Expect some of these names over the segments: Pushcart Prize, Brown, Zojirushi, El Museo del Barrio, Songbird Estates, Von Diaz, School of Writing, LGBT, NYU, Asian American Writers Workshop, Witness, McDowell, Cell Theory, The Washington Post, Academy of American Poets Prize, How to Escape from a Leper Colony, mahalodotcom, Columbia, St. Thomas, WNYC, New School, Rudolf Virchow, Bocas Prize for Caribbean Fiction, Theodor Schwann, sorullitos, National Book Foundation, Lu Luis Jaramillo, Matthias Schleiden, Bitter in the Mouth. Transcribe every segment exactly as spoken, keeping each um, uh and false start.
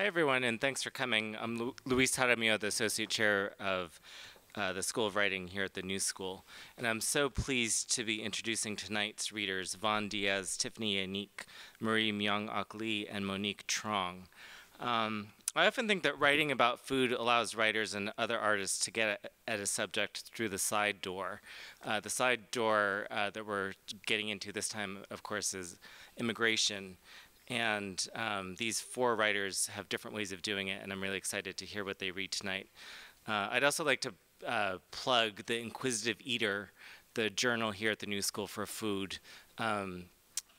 Hi, everyone, and thanks for coming. I'm Lu Luis Jaramillo, the Associate Chair of uh, the School of Writing here at the New School. And I'm so pleased to be introducing tonight's readers, Von Diaz, Tiphanie Yanique, Marie Myung-Ok Lee, and Monique Truong. Um, I often think that writing about food allows writers and other artists to get at a subject through the side door. Uh, the side door uh, that we're getting into this time, of course, is immigration. And um, these four writers have different ways of doing it, and I'm really excited to hear what they read tonight. Uh, I'd also like to uh, plug The Inquisitive Eater, the journal here at the New School for Food. Um,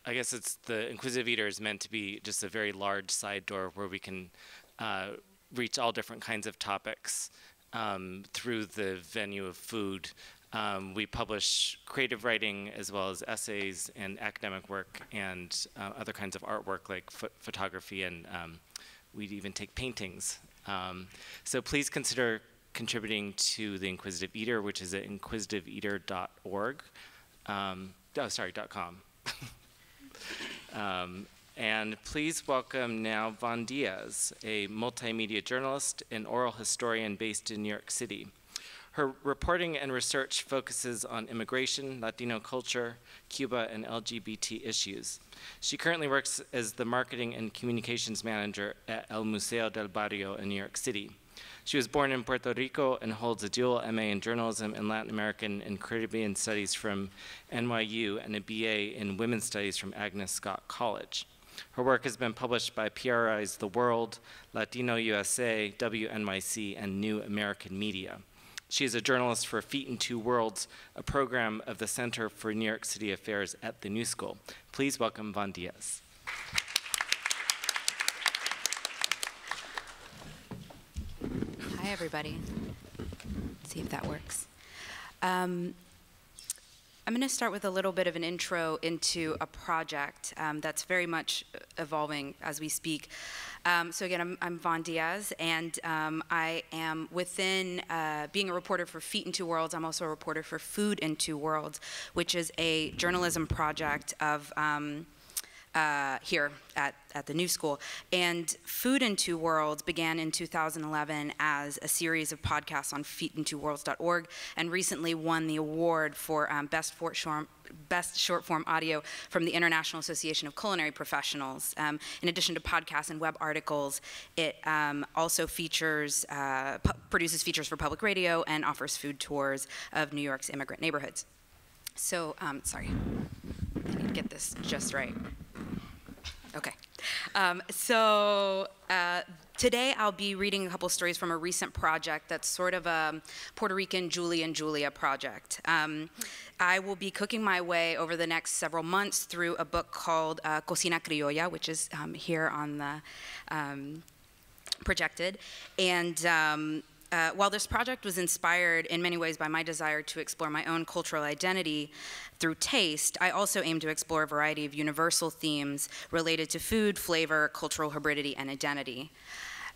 I guess it's The Inquisitive Eater is meant to be just a very large side door where we can uh, reach all different kinds of topics um, through the venue of food. Um, we publish creative writing as well as essays and academic work and uh, other kinds of artwork like ph photography and um, we'd even take paintings. Um, so please consider contributing to The Inquisitive Eater, which is at inquisitive eater dot org. Um, oh, sorry, .com. um, and please welcome now Von Diaz, a multimedia journalist and oral historian based in New York City. Her reporting and research focuses on immigration, Latino culture, Cuba, and L G B T issues. She currently works as the marketing and communications manager at El Museo del Barrio in New York City. She was born in Puerto Rico and holds a dual M A in journalism and Latin American and Caribbean studies from N Y U and a B A in women's studies from Agnes Scott College. Her work has been published by P R I's The World, Latino U S A, W N Y C, and New American Media. She is a journalist for Feet in Two Worlds, a program of the Center for New York City Affairs at the New School. Please welcome Von Diaz. Hi, everybody. Let's see if that works. Um, I'm going to start with a little bit of an intro into a project um, that's very much evolving as we speak. Um, so again, I'm, I'm Von Diaz, and um, I am within uh, being a reporter for Feet in Two Worlds. I'm also a reporter for Food in Two Worlds, which is a journalism project of um, uh, here at, at the New School. And Food in Two Worlds began in two thousand eleven as a series of podcasts on feet in two worlds dot org, and recently won the award for um, best for short. Best short form audio from the International Association of Culinary Professionals. Um, in addition to podcasts and web articles, it um, also features, uh, produces features for public radio and offers food tours of New York's immigrant neighborhoods. So, um, sorry, I need to get this just right. Okay. Um, so uh, today I'll be reading a couple stories from a recent project that's sort of a Puerto Rican Julie and Julia project. Um, I will be cooking my way over the next several months through a book called uh, Cocina Criolla, which is um, here on the um, projected. And um, uh, while this project was inspired in many ways by my desire to explore my own cultural identity through taste, I also aim to explore a variety of universal themes related to food, flavor, cultural hybridity, and identity.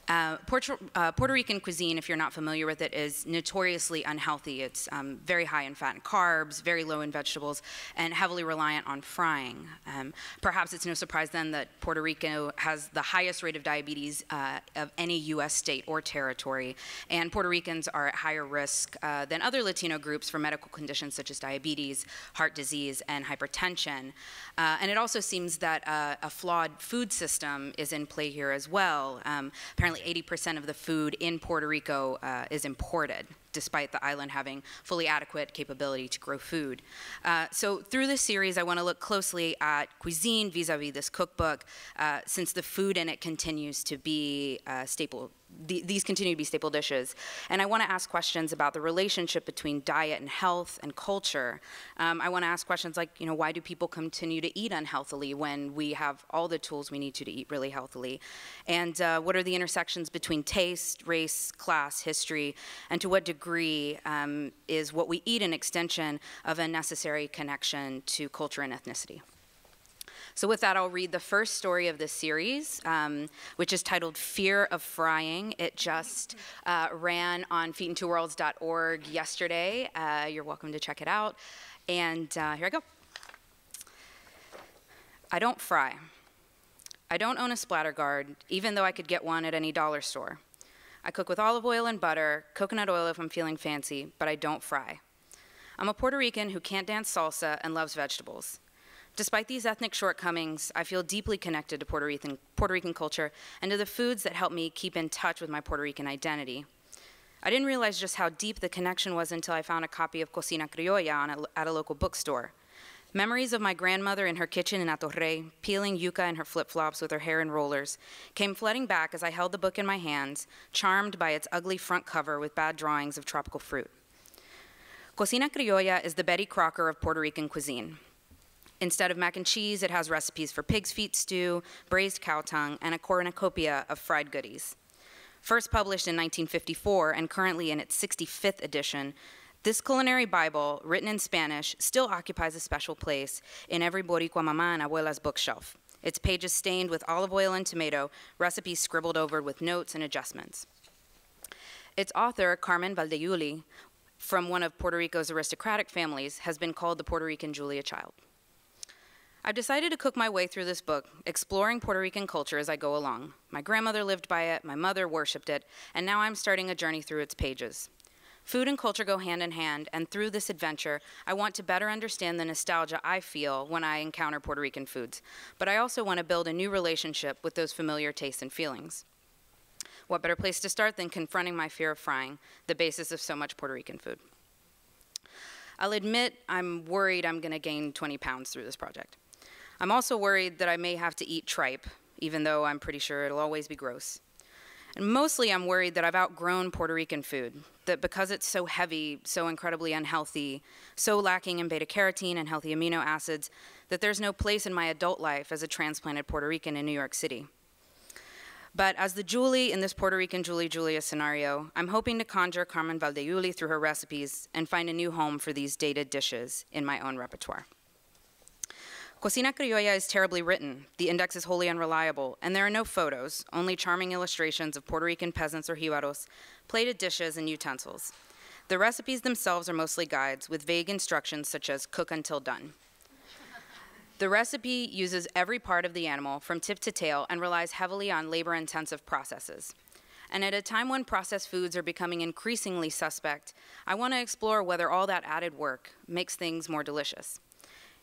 Uh, Puerto, uh, Puerto Rican cuisine, if you're not familiar with it, is notoriously unhealthy. It's um, very high in fat and carbs, very low in vegetables, and heavily reliant on frying. Um, perhaps it's no surprise then that Puerto Rico has the highest rate of diabetes uh, of any U S state or territory, and Puerto Ricans are at higher risk uh, than other Latino groups for medical conditions such as diabetes, heart disease, and hypertension. Uh, and it also seems that uh, a flawed food system is in play here as well. Um, apparently eighty percent of the food in Puerto Rico uh, is imported, despite the island having fully adequate capability to grow food. Uh, so through this series, I want to look closely at cuisine vis-a-vis this cookbook, uh, since the food in it continues to be uh, staple. Th these continue to be staple dishes. And I want to ask questions about the relationship between diet and health and culture. Um, I want to ask questions like, you know, why do people continue to eat unhealthily when we have all the tools we need to to eat really healthily? And uh, what are the intersections between taste, race, class, history, and to what degree um, is what we eat an extension of a necessary connection to culture and ethnicity? So with that, I'll read the first story of this series, um, which is titled Fear of Frying. It just uh, ran on feet in two worlds dot org yesterday. Uh, you're welcome to check it out. And uh, here I go. I don't fry. I don't own a splatter guard, even though I could get one at any dollar store. I cook with olive oil and butter, coconut oil if I'm feeling fancy, but I don't fry. I'm a Puerto Rican who can't dance salsa and loves vegetables. Despite these ethnic shortcomings, I feel deeply connected to Puerto Rican, Puerto Rican culture and to the foods that help me keep in touch with my Puerto Rican identity. I didn't realize just how deep the connection was until I found a copy of Cocina Criolla on a, at a local bookstore. Memories of my grandmother in her kitchen in Hato Rey, peeling yuca in her flip-flops with her hair in rollers, came flooding back as I held the book in my hands, charmed by its ugly front cover with bad drawings of tropical fruit. Cocina Criolla is the Betty Crocker of Puerto Rican cuisine. Instead of mac and cheese, it has recipes for pig's feet stew, braised cow tongue, and a cornucopia of fried goodies. First published in nineteen fifty-four and currently in its sixty-fifth edition, this culinary Bible, written in Spanish, still occupies a special place in every Boricua mama and abuela's bookshelf. Its pages stained with olive oil and tomato, recipes scribbled over with notes and adjustments. Its author, Carmen Valldejuli, from one of Puerto Rico's aristocratic families, has been called the Puerto Rican Julia Child. I've decided to cook my way through this book, exploring Puerto Rican culture as I go along. My grandmother lived by it, my mother worshipped it, and now I'm starting a journey through its pages. Food and culture go hand in hand, and through this adventure, I want to better understand the nostalgia I feel when I encounter Puerto Rican foods, but I also want to build a new relationship with those familiar tastes and feelings. What better place to start than confronting my fear of frying, the basis of so much Puerto Rican food? I'll admit I'm worried I'm going to gain twenty pounds through this project. I'm also worried that I may have to eat tripe, even though I'm pretty sure it'll always be gross. And mostly I'm worried that I've outgrown Puerto Rican food, that because it's so heavy, so incredibly unhealthy, so lacking in beta-carotene and healthy amino acids, that there's no place in my adult life as a transplanted Puerto Rican in New York City. But as the Julie in this Puerto Rican Julie Julia scenario, I'm hoping to conjure Carmen Valldejuli through her recipes and find a new home for these dated dishes in my own repertoire. Cocina Criolla is terribly written, the index is wholly unreliable, and there are no photos, only charming illustrations of Puerto Rican peasants or jibaros, plated dishes and utensils. The recipes themselves are mostly guides with vague instructions such as cook until done. The recipe uses every part of the animal from tip to tail and relies heavily on labor-intensive processes. And at a time when processed foods are becoming increasingly suspect, I want to explore whether all that added work makes things more delicious.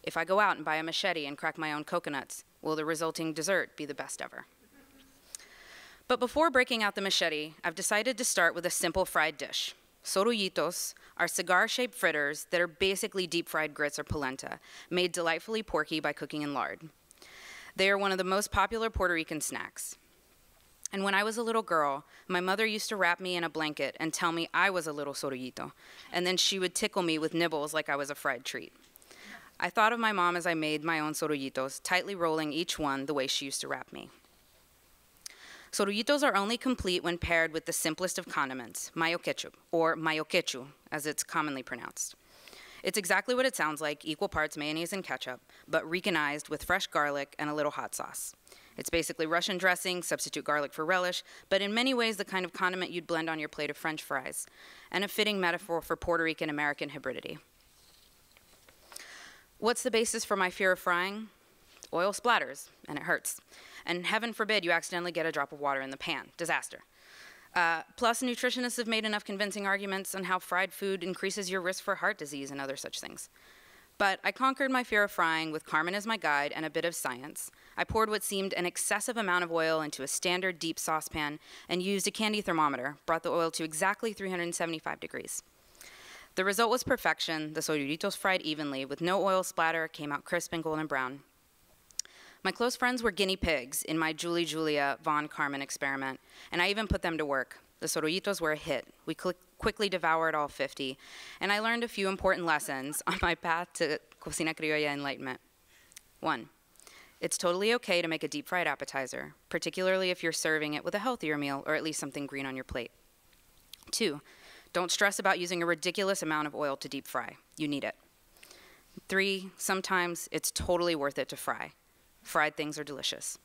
If I go out and buy a machete and crack my own coconuts, will the resulting dessert be the best ever? But before breaking out the machete, I've decided to start with a simple fried dish. Sorullitos are cigar-shaped fritters that are basically deep-fried grits or polenta, made delightfully porky by cooking in lard. They are one of the most popular Puerto Rican snacks. And when I was a little girl, my mother used to wrap me in a blanket and tell me I was a little sorullito, and then she would tickle me with nibbles like I was a fried treat. I thought of my mom as I made my own sorullitos, tightly rolling each one the way she used to wrap me. Sorullitos are only complete when paired with the simplest of condiments, mayo ketchup, or mayo quechu, as it's commonly pronounced. It's exactly what it sounds like, equal parts mayonnaise and ketchup, but Ricanized with fresh garlic and a little hot sauce. It's basically Russian dressing, substitute garlic for relish, but in many ways the kind of condiment you'd blend on your plate of French fries, and a fitting metaphor for Puerto Rican-American hybridity. What's the basis for my fear of frying? Oil splatters, and it hurts. And heaven forbid you accidentally get a drop of water in the pan. Disaster. Uh, plus, nutritionists have made enough convincing arguments on how fried food increases your risk for heart disease and other such things. But I conquered my fear of frying with Carmen as my guide and a bit of science. I poured what seemed an excessive amount of oil into a standard deep saucepan and used a candy thermometer, brought the oil to exactly three hundred seventy-five degrees. The result was perfection. The sorullitos fried evenly, with no oil splatter, came out crisp and golden brown. My close friends were guinea pigs in my Julie Julia Von Carmen experiment, and I even put them to work. The sorullitos were a hit. We quickly devoured all fifty, and I learned a few important lessons on my path to Cocina Criolla enlightenment. One, it's totally okay to make a deep-fried appetizer, particularly if you're serving it with a healthier meal or at least something green on your plate. Two, don't stress about using a ridiculous amount of oil to deep fry. You need it. Three, sometimes it's totally worth it to fry. Fried things are delicious.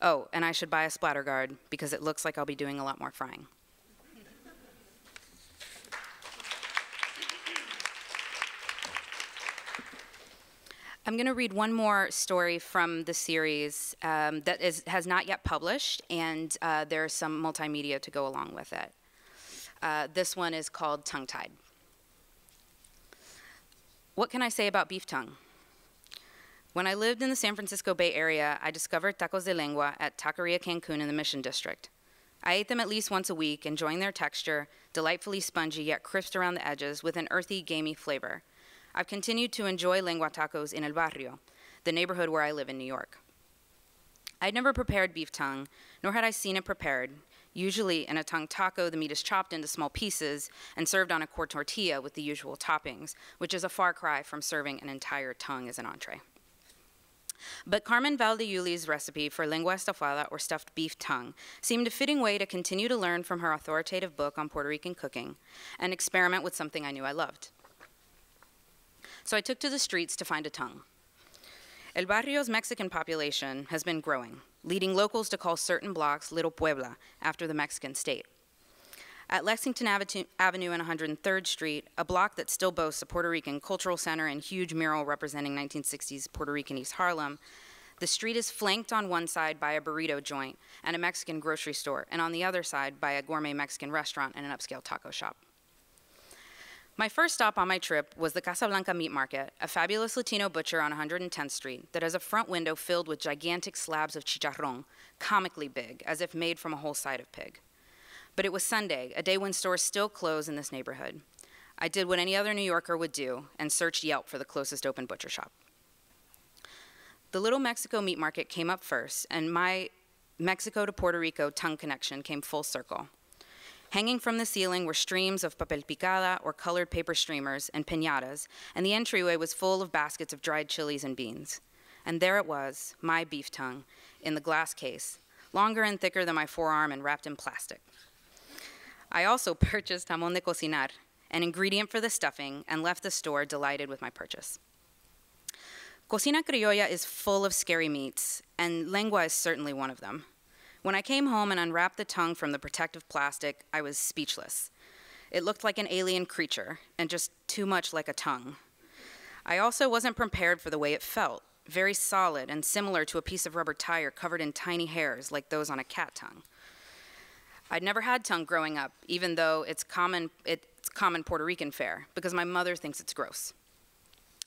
Oh, and I should buy a splatter guard because it looks like I'll be doing a lot more frying. I'm going to read one more story from the series um, that is, has not yet published, and uh, there is some multimedia to go along with it. Uh, this one is called Tongue Tied. What can I say about beef tongue? When I lived in the San Francisco Bay Area, I discovered tacos de lengua at Taqueria Cancun in the Mission District. I ate them at least once a week, enjoying their texture, delightfully spongy yet crisp around the edges with an earthy, gamey flavor. I've continued to enjoy lengua tacos in El Barrio, the neighborhood where I live in New York. I'd never prepared beef tongue, nor had I seen it prepared. Usually in a tongue taco, the meat is chopped into small pieces and served on a corn tortilla with the usual toppings, which is a far cry from serving an entire tongue as an entree. But Carmen Valdeuli's recipe for lengua estofada, or stuffed beef tongue, seemed a fitting way to continue to learn from her authoritative book on Puerto Rican cooking and experiment with something I knew I loved. So I took to the streets to find a tongue. El Barrio's Mexican population has been growing, leading locals to call certain blocks Little Puebla, after the Mexican state. At Lexington Avenue and one hundred third Street, a block that still boasts a Puerto Rican cultural center and huge mural representing nineteen sixties Puerto Rican East Harlem, the street is flanked on one side by a burrito joint and a Mexican grocery store, and on the other side by a gourmet Mexican restaurant and an upscale taco shop. My first stop on my trip was the Casablanca Meat Market, a fabulous Latino butcher on one hundred tenth Street that has a front window filled with gigantic slabs of chicharrón, comically big, as if made from a whole side of pig. But it was Sunday, a day when stores still close in this neighborhood. I did what any other New Yorker would do and searched Yelp for the closest open butcher shop. The Little Mexico Meat Market came up first, and my Mexico to Puerto Rico tongue connection came full circle. Hanging from the ceiling were streams of papel picada, or colored paper streamers, and piñatas, and the entryway was full of baskets of dried chilies and beans. And there it was, my beef tongue, in the glass case, longer and thicker than my forearm and wrapped in plastic. I also purchased jamón de cocinar, an ingredient for the stuffing, and left the store delighted with my purchase. Cocina Criolla is full of scary meats, and lengua is certainly one of them. When I came home and unwrapped the tongue from the protective plastic, I was speechless. It looked like an alien creature, and just too much like a tongue. I also wasn't prepared for the way it felt, very solid and similar to a piece of rubber tire covered in tiny hairs like those on a cat tongue. I'd never had tongue growing up, even though it's common, it's common Puerto Rican fare, because my mother thinks it's gross.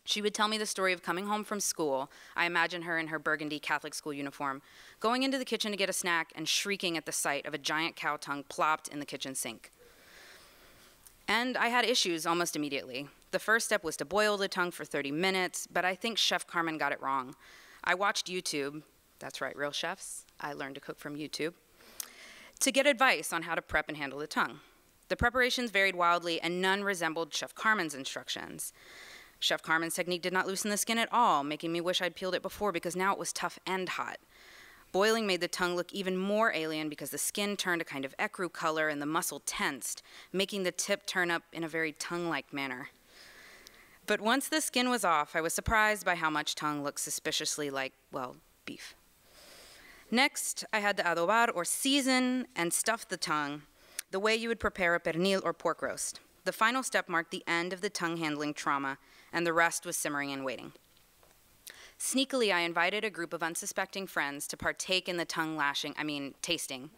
She would tell me the story of coming home from school. I imagine her in her burgundy Catholic school uniform, going into the kitchen to get a snack and shrieking at the sight of a giant cow tongue plopped in the kitchen sink. And I had issues almost immediately. The first step was to boil the tongue for thirty minutes, but I think Chef Carmen got it wrong. I watched YouTube, that's right, real chefs, I learned to cook from YouTube, to get advice on how to prep and handle the tongue. The preparations varied wildly, and none resembled Chef Carmen's instructions. Chef Carmen's technique did not loosen the skin at all, making me wish I'd peeled it before, because now it was tough and hot. Boiling made the tongue look even more alien, because the skin turned a kind of ecru color and the muscle tensed, making the tip turn up in a very tongue-like manner. But once the skin was off, I was surprised by how much tongue looked suspiciously like, well, beef. Next, I had to adobar, or season, and stuff the tongue the way you would prepare a pernil or pork roast. The final step marked the end of the tongue handling trauma, and the rest was simmering and waiting. Sneakily, I invited a group of unsuspecting friends to partake in the tongue lashing, I mean, tasting.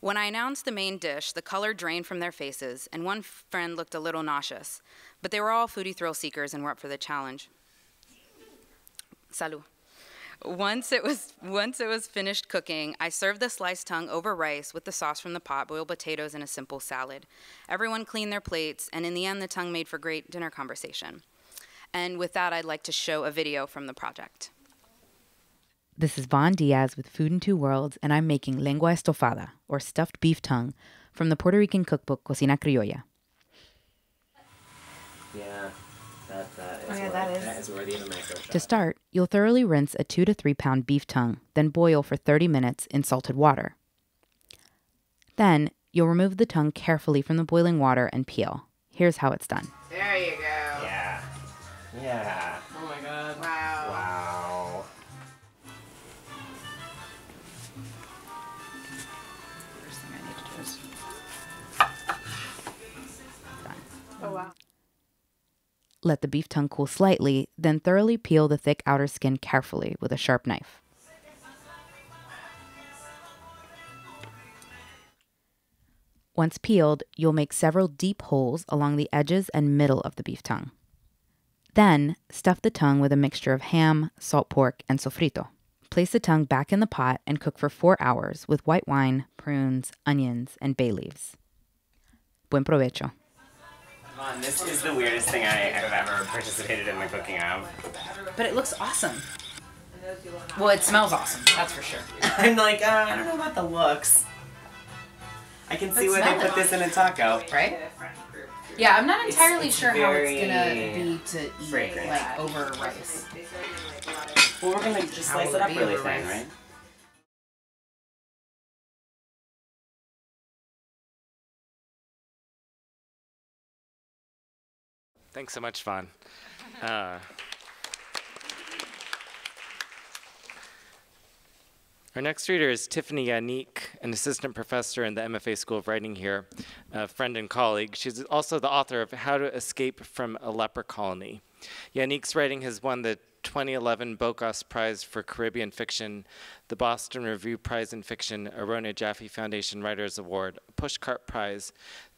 When I announced the main dish, the color drained from their faces, and one friend looked a little nauseous, but they were all foodie thrill seekers and were up for the challenge. Salud. Once it was once it was finished cooking, I served the sliced tongue over rice with the sauce from the pot, boiled potatoes, and a simple salad. Everyone cleaned their plates, and in the end, the tongue made for great dinner conversation. And with that, I'd like to show a video from the project. This is Von Diaz with Food in Two Worlds, and I'm making lengua estofada, or stuffed beef tongue, from the Puerto Rican cookbook Cocina Criolla. Yeah. That, that, is oh, yeah, that, is. that is worthy of a micro shot. To start, you'll thoroughly rinse a two to three pound beef tongue, then boil for thirty minutes in salted water. Then, you'll remove the tongue carefully from the boiling water and peel. Here's how it's done. There you go. Yeah. Yeah. Oh my God. Wow. Wow. First thing I need to do is... Done. Oh, wow. Let the beef tongue cool slightly, then thoroughly peel the thick outer skin carefully with a sharp knife. Once peeled, you'll make several deep holes along the edges and middle of the beef tongue. Then, stuff the tongue with a mixture of ham, salt pork, and sofrito. Place the tongue back in the pot and cook for four hours with white wine, prunes, onions, and bay leaves. Buen provecho. Mom, this is the weirdest thing I have ever participated in the cooking of. But it looks awesome. Well, it smells awesome, that's for sure. I'm like, uh, I don't know about the looks. I can see where they put this in a taco, right? Yeah, I'm not entirely sure how it's gonna be to eat like over rice. Well, we're gonna just slice it up really thin, right? Thanks so much, Von. Uh, Our next reader is Tiphanie Yanique, an assistant professor in the M F A School of Writing here, a friend and colleague. She's also the author of How to Escape from a Leper Colony. Yanique's writing has won the twenty eleven Bocas Prize for Caribbean Fiction, the Boston Review Prize in Fiction, a Rona Jaffe Foundation Writers Award, a Pushcart Prize.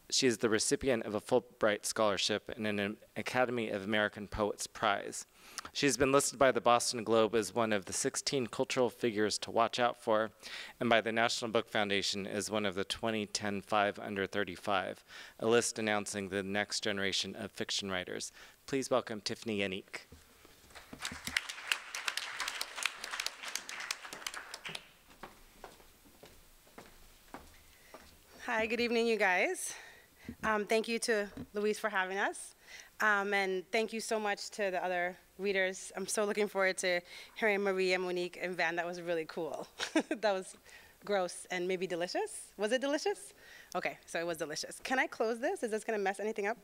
She is the recipient of a Fulbright Scholarship and an Academy of American Poets Prize. She's been listed by the Boston Globe as one of the sixteen cultural figures to watch out for, and by the National Book Foundation as one of the twenty ten five under thirty-five, a list announcing the next generation of fiction writers. Please welcome Tiphanie Yanique. Hi, good evening, you guys. Um, thank you to Luis for having us. Um, and thank you so much to the other readers. I'm so looking forward to hearing Marie and Monique and Van. That was really cool. That was gross and maybe delicious. Was it delicious? Okay, so it was delicious. Can I close this? Is this gonna mess anything up?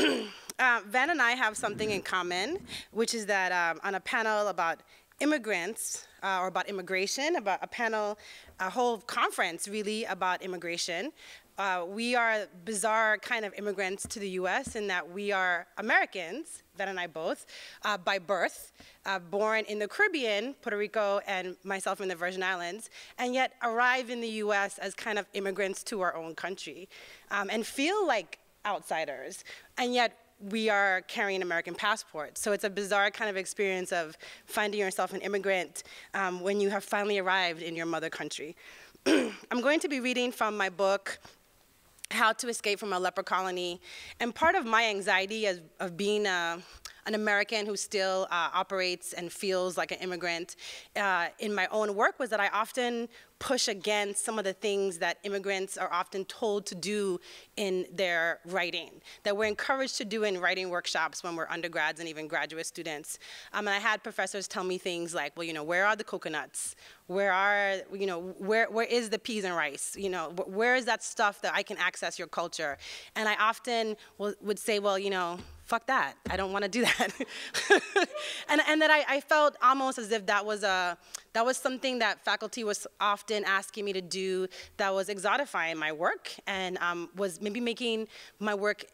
Okay. uh, Van and I have something in common, which is that um, on a panel about immigrants, uh, or about immigration, about a panel, a whole conference really about immigration, Uh, we are bizarre kind of immigrants to the U S in that we are Americans, Ben and I both, uh, by birth, uh, born in the Caribbean, Puerto Rico, and myself in the Virgin Islands, and yet arrive in the U S as kind of immigrants to our own country, um, and feel like outsiders, and yet we are carrying American passports. So it's a bizarre kind of experience of finding yourself an immigrant um, when you have finally arrived in your mother country. I'm going to be reading from my book, How to Escape from a Leper Colony. And part of my anxiety as, of being a, an American who still uh, operates and feels like an immigrant uh, in my own work was that I often push against some of the things that immigrants are often told to do in their writing, that we're encouraged to do in writing workshops when we're undergrads and even graduate students. Um, and I had professors tell me things like, well, you know, where are the coconuts? Where are, you know, where, where is the peas and rice? You know, where is that stuff that I can access your culture? And I often will, would say, well, you know, fuck that. I don't want to do that. and, and that I, I felt almost as if that was a, that was something that faculty was often asking me to do that was exotifying my work and um, was maybe making my work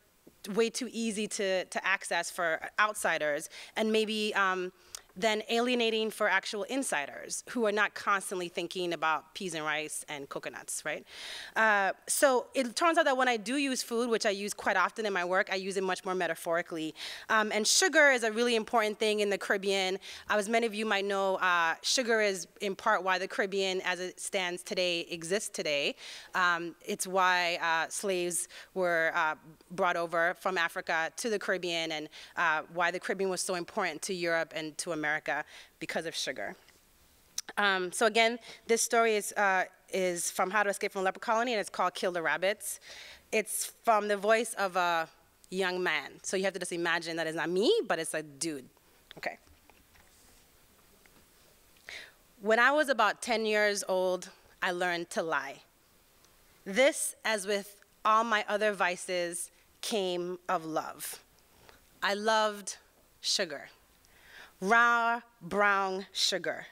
way too easy to, to access for outsiders and maybe um, then alienating for actual insiders who are not constantly thinking about peas and rice and coconuts, right? Uh, so it turns out that when I do use food, which I use quite often in my work, I use it much more metaphorically. Um, and sugar is a really important thing in the Caribbean. Uh, as many of you might know, uh, sugar is in part why the Caribbean as it stands today exists today. Um, it's why uh, slaves were uh, brought over from Africa to the Caribbean and uh, why the Caribbean was so important to Europe and to America. America because of sugar. Um, so again, this story is, uh, is from How to Escape from a Leper Colony, and it's called Kill the Rabbits. It's from the voice of a young man. So you have to just imagine that it's not me, but it's a dude. Okay. When I was about ten years old, I learned to lie. This, as with all my other vices, came of love. I loved sugar. Raw brown sugar.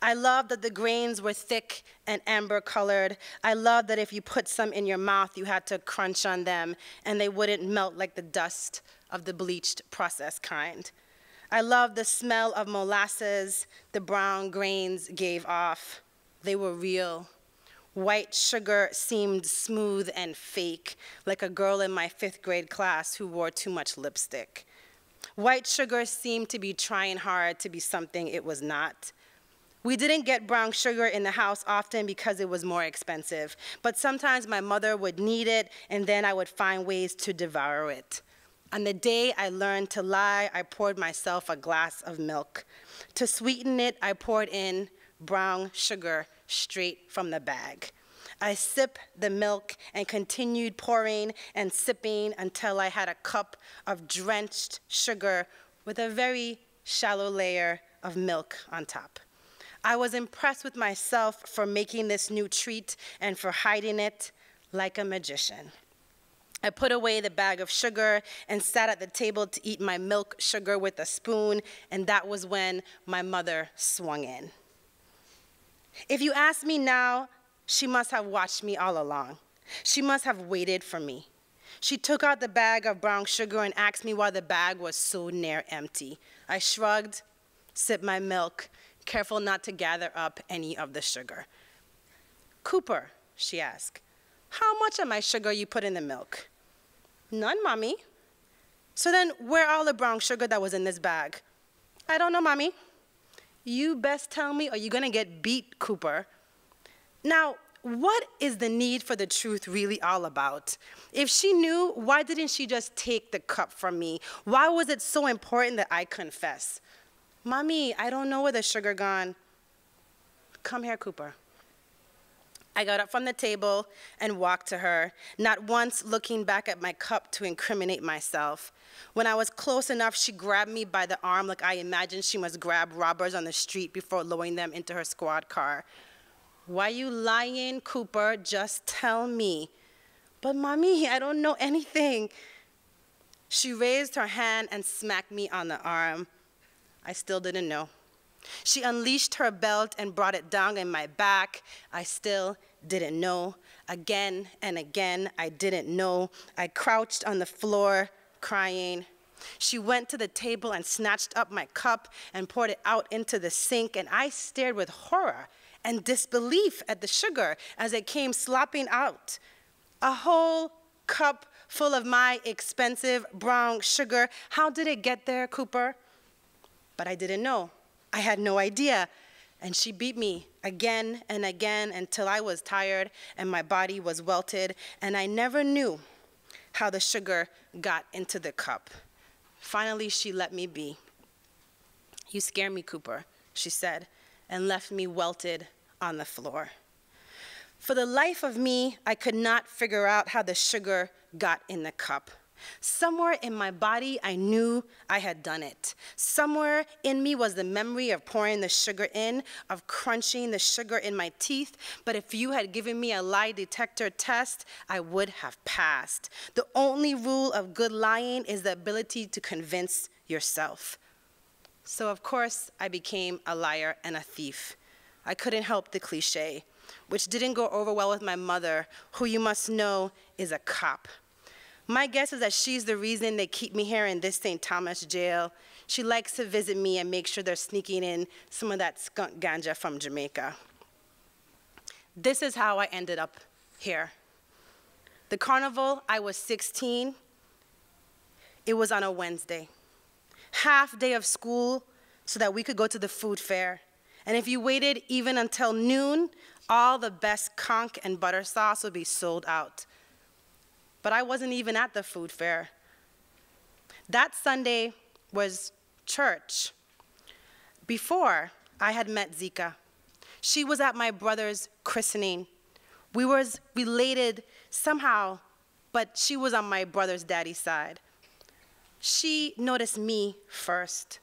I love that the grains were thick and amber colored. I love that if you put some in your mouth, you had to crunch on them and they wouldn't melt like the dust of the bleached processed kind. I love the smell of molasses the brown grains gave off. They were real. White sugar seemed smooth and fake, like a girl in my fifth grade class who wore too much lipstick. White sugar seemed to be trying hard to be something it was not. We didn't get brown sugar in the house often because it was more expensive, but sometimes my mother would need it and then I would find ways to devour it. On the day I learned to lie, I poured myself a glass of milk. To sweeten it, I poured in brown sugar straight from the bag. I sipped the milk and continued pouring and sipping until I had a cup of drenched sugar with a very shallow layer of milk on top. I was impressed with myself for making this new treat and for hiding it like a magician. I put away the bag of sugar and sat at the table to eat my milk sugar with a spoon, and that was when my mother swung in. If you ask me now, she must have watched me all along. She must have waited for me. She took out the bag of brown sugar and asked me why the bag was so near empty. I shrugged, sipped my milk, careful not to gather up any of the sugar. "Cooper," she asked, "how much of my sugar you put in the milk?" "None, Mommy." "So then where all the brown sugar that was in this bag?" "I don't know, Mommy." "You best tell me or you're gonna get beat, Cooper." Now, what is the need for the truth really all about? If she knew, why didn't she just take the cup from me? Why was it so important that I confess? "Mommy, I don't know where the sugar gone." "Come here, Cooper." I got up from the table and walked to her, not once looking back at my cup to incriminate myself. When I was close enough, she grabbed me by the arm like I imagined she must grab robbers on the street before lowering them into her squad car. "Why you lying, Cooper? Just tell me." "But Mommy, I don't know anything." She raised her hand and smacked me on the arm. I still didn't know. She unleashed her belt and brought it down in my back. I still didn't know. Again and again, I didn't know. I crouched on the floor, crying. She went to the table and snatched up my cup and poured it out into the sink, and I stared with horror and disbelief at the sugar as it came slopping out. A whole cup full of my expensive brown sugar. How did it get there, Cooper? But I didn't know. I had no idea, and she beat me again and again until I was tired and my body was welted, and I never knew how the sugar got into the cup. Finally, she let me be. "You scare me, Cooper," she said, and left me welted on the floor. For the life of me, I could not figure out how the sugar got in the cup. Somewhere in my body, I knew I had done it. Somewhere in me was the memory of pouring the sugar in, of crunching the sugar in my teeth, but if you had given me a lie detector test, I would have passed. The only rule of good lying is the ability to convince yourself. So of course, I became a liar and a thief. I couldn't help the cliche, which didn't go over well with my mother, who you must know is a cop. My guess is that she's the reason they keep me here in this Saint Thomas jail. She likes to visit me and make sure they're sneaking in some of that skunk ganja from Jamaica. This is how I ended up here. The carnival, I was sixteen. It was on a Wednesday. Half day of school so that we could go to the food fair. And if you waited even until noon, all the best conch and butter sauce would be sold out. But I wasn't even at the food fair. That Sunday was church. Before, I had met Zika. She was at my brother's christening. We were related somehow, but she was on my brother's daddy's side. She noticed me first.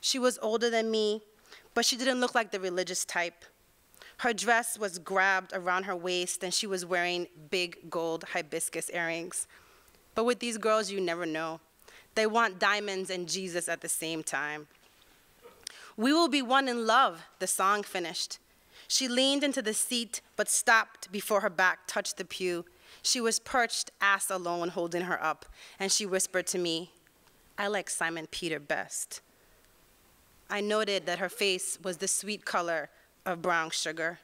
She was older than me, but she didn't look like the religious type. Her dress was grabbed around her waist, and she was wearing big gold hibiscus earrings. But with these girls, you never know. They want diamonds and Jesus at the same time. "We will be one in love," the song finished. She leaned into the seat, but stopped before her back touched the pew. She was perched, ass alone, holding her up, and she whispered to me, "I like Simon Peter best." I noted that her face was the sweet color of brown sugar.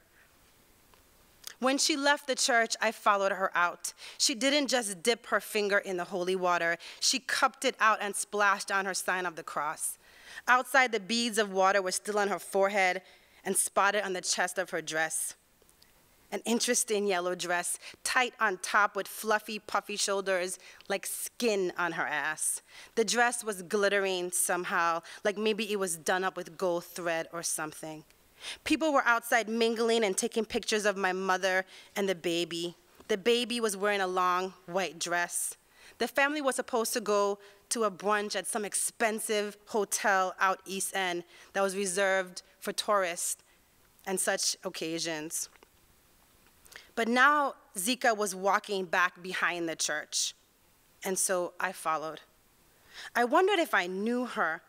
When she left the church, I followed her out. She didn't just dip her finger in the holy water. She cupped it out and splashed on her sign of the cross. Outside, the beads of water were still on her forehead and spotted on the chest of her dress. An interesting yellow dress, tight on top with fluffy, puffy shoulders, like skin on her ass. The dress was glittering somehow, like maybe it was done up with gold thread or something. People were outside mingling and taking pictures of my mother and the baby. The baby was wearing a long white dress. The family was supposed to go to a brunch at some expensive hotel out East End that was reserved for tourists and such occasions. But now Zika was walking back behind the church, and so I followed. I wondered if I knew her.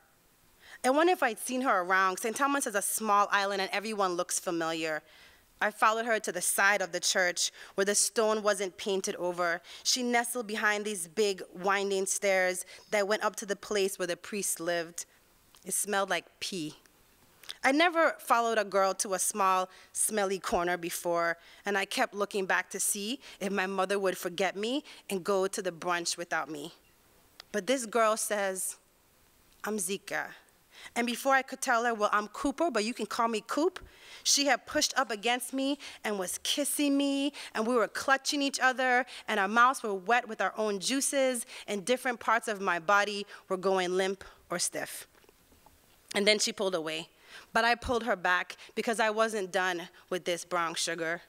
I wonder if I'd seen her around. Saint Thomas is a small island and everyone looks familiar. I followed her to the side of the church where the stone wasn't painted over. She nestled behind these big winding stairs that went up to the place where the priest lived. It smelled like pee. I never followed a girl to a small, smelly corner before, and I kept looking back to see if my mother would forget me and go to the brunch without me. But this girl says, "I'm Zika." And before I could tell her, "Well, I'm Cooper, but you can call me Coop," she had pushed up against me and was kissing me, and we were clutching each other, and our mouths were wet with our own juices, and different parts of my body were going limp or stiff. And then she pulled away, but I pulled her back because I wasn't done with this brown sugar.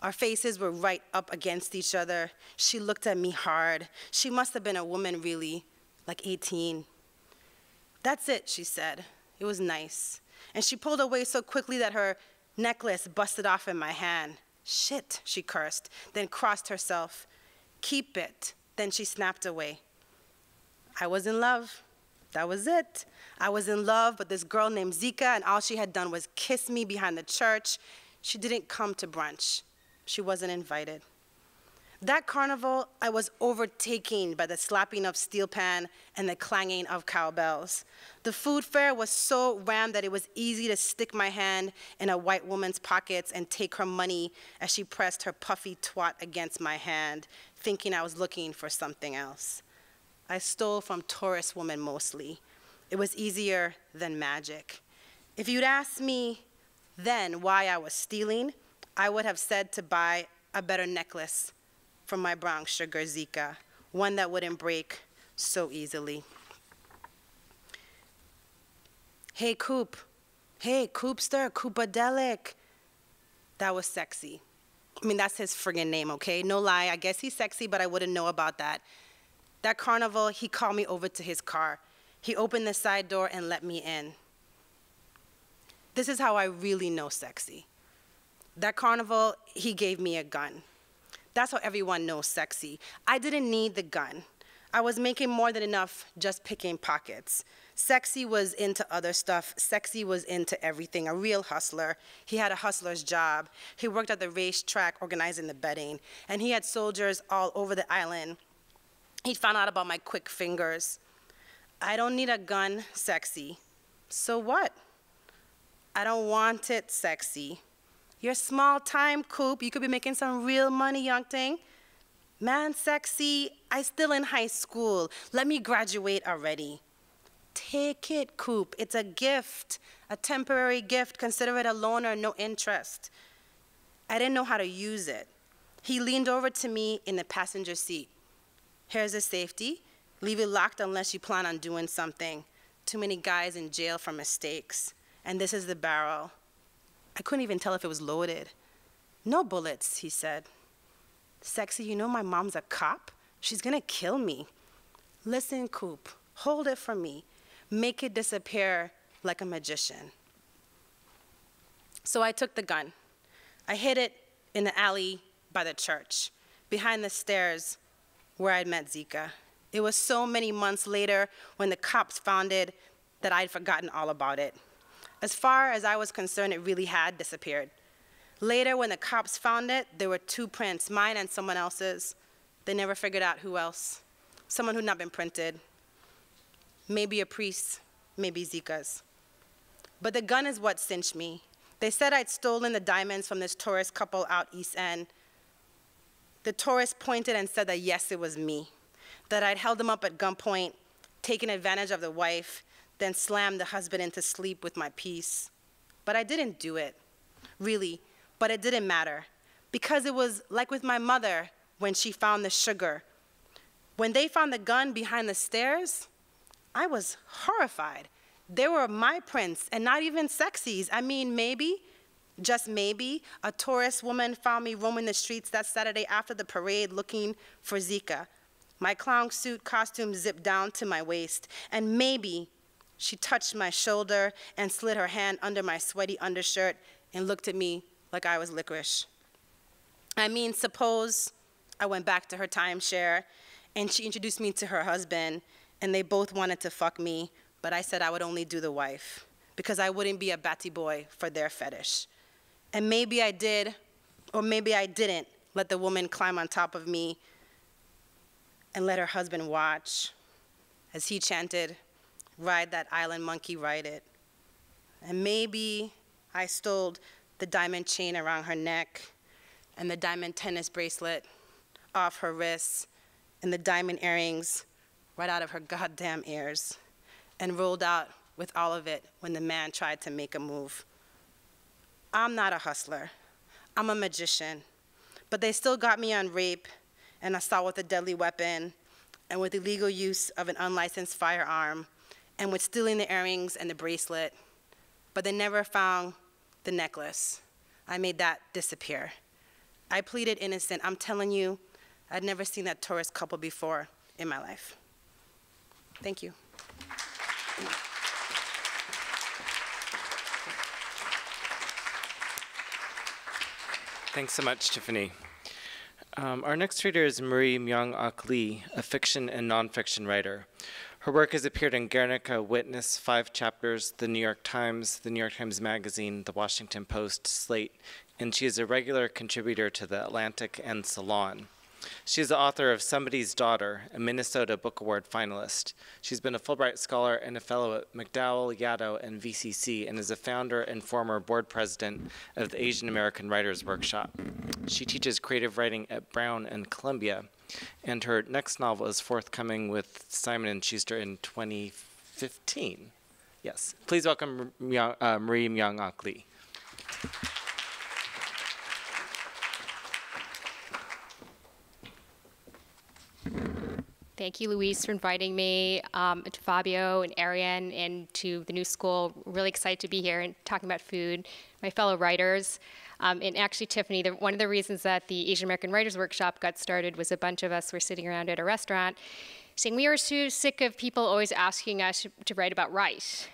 Our faces were right up against each other. She looked at me hard. She must have been a woman, really, like eighteen. "That's it," she said. It was nice. And she pulled away so quickly that her necklace busted off in my hand. "Shit," she cursed, then crossed herself. "Keep it." Then she snapped away. I was in love. That was it. I was in love, but this girl named Zika, and all she had done was kiss me behind the church. She didn't come to brunch. She wasn't invited. That carnival, I was overtaken by the slapping of steel pan and the clanging of cowbells. The food fair was so rammed that it was easy to stick my hand in a white woman's pockets and take her money as she pressed her puffy twat against my hand, thinking I was looking for something else. I stole from tourist women mostly. It was easier than magic. If you'd asked me then why I was stealing, I would have said to buy a better necklace from my brown sugar Zika, one that wouldn't break so easily. "Hey, Coop. Hey, Coopster, Coopadelic." That was sexy. I mean, that's his friggin' name, okay? No lie, I guess he's sexy, but I wouldn't know about that. That carnival, he called me over to his car. He opened the side door and let me in. This is how I really know sexy. That carnival, he gave me a gun. That's how everyone knows sexy. I didn't need the gun. I was making more than enough just picking pockets. Sexy was into other stuff. Sexy was into everything, a real hustler. He had a hustler's job. He worked at the racetrack organizing the betting, and he had soldiers all over the island. He found out about my quick fingers. "I don't need a gun, sexy." "So what?" "I don't want it, sexy." "You're small time, Coop. You could be making some real money, young thing." "Man, sexy, I still in high school. Let me graduate already." "Take it, Coop. It's a gift, a temporary gift. Consider it a loan or no interest." I didn't know how to use it. He leaned over to me in the passenger seat. "Here's a safety. Leave it locked unless you plan on doing something. Too many guys in jail for mistakes. And this is the barrel." I couldn't even tell if it was loaded. "No bullets," he said. "Sexy, you know my mom's a cop? She's gonna kill me." "Listen, Coop, hold it for me. Make it disappear like a magician." So I took the gun. I hid it in the alley by the church, behind the stairs where I'd met Zika. It was so many months later when the cops found it that I'd forgotten all about it. As far as I was concerned, it really had disappeared. Later, when the cops found it, there were two prints, mine and someone else's. They never figured out who else. Someone who'd not been printed. Maybe a priest, maybe Zika's. But the gun is what cinched me. They said I'd stolen the diamonds from this tourist couple out East End. The tourist pointed and said that yes, it was me, that I'd held them up at gunpoint, taken advantage of the wife, then slammed the husband into sleep with my piece. But I didn't do it, really, but it didn't matter, because it was like with my mother when she found the sugar. When they found the gun behind the stairs, I was horrified. They were my prints, and not even sexies. I mean, maybe, just maybe, a tourist woman found me roaming the streets that Saturday after the parade looking for Zika. My clown suit costume zipped down to my waist, and maybe she touched my shoulder and slid her hand under my sweaty undershirt and looked at me like I was licorice. I mean, suppose I went back to her timeshare, and she introduced me to her husband, and they both wanted to fuck me, but I said I would only do the wife because I wouldn't be a batty boy for their fetish. And maybe I did, or maybe I didn't let the woman climb on top of me and let her husband watch as he chanted, "Ride that island monkey, ride it." And maybe I stole the diamond chain around her neck and the diamond tennis bracelet off her wrists and the diamond earrings right out of her goddamn ears, and rolled out with all of it when the man tried to make a move. I'm not a hustler, I'm a magician, but they still got me on rape and assault with a deadly weapon and with illegal use of an unlicensed firearm and with stealing the earrings and the bracelet, but they never found the necklace. I made that disappear. I pleaded innocent. I'm telling you, I'd never seen that tourist couple before in my life. Thank you. Thanks so much, Tiphanie. Um, our next reader is Marie Myung-Ok Lee, a fiction and nonfiction writer. Her work has appeared in Guernica, Witness, Five Chapters, The New York Times, The New York Times Magazine, The Washington Post, Slate, and she is a regular contributor to The Atlantic and Salon. She is the author of Somebody's Daughter, a Minnesota Book Award finalist. She's been a Fulbright Scholar and a fellow at McDowell, Yaddo, and V C C, and is a founder and former board president of the Asian American Writers Workshop. She teaches creative writing at Brown and Columbia, and her next novel is forthcoming with Simon and Schuster in twenty fifteen. Yes, please welcome uh, Marie Myung-Ok Lee. Thank you, Luis, for inviting me, um, to Fabio and Ariane, and to the New School. Really excited to be here and talking about food, my fellow writers. Um, and actually, Tiphanie, the, one of the reasons that the Asian American Writers Workshop got started was a bunch of us were sitting around at a restaurant saying, we are so sick of people always asking us to write about rice.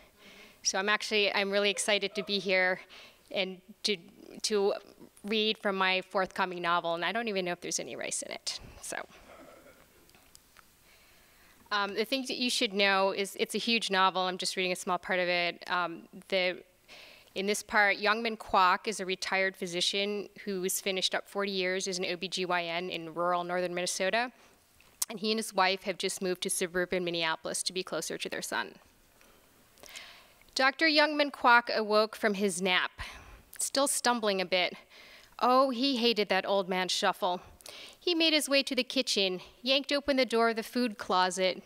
So I'm actually, I'm really excited to be here and to, to read from my forthcoming novel. And I don't even know if there's any rice in it, so. Um, the thing that you should know is it's a huge novel. I'm just reading a small part of it. Um, the, in this part, Youngman Kwok is a retired physician who was finished up forty years as an O B G Y N in rural northern Minnesota. And he and his wife have just moved to suburban Minneapolis to be closer to their son. Doctor Youngman Kwok awoke from his nap, still stumbling a bit. Oh, he hated that old man shuffle. He made his way to the kitchen, yanked open the door of the food closet.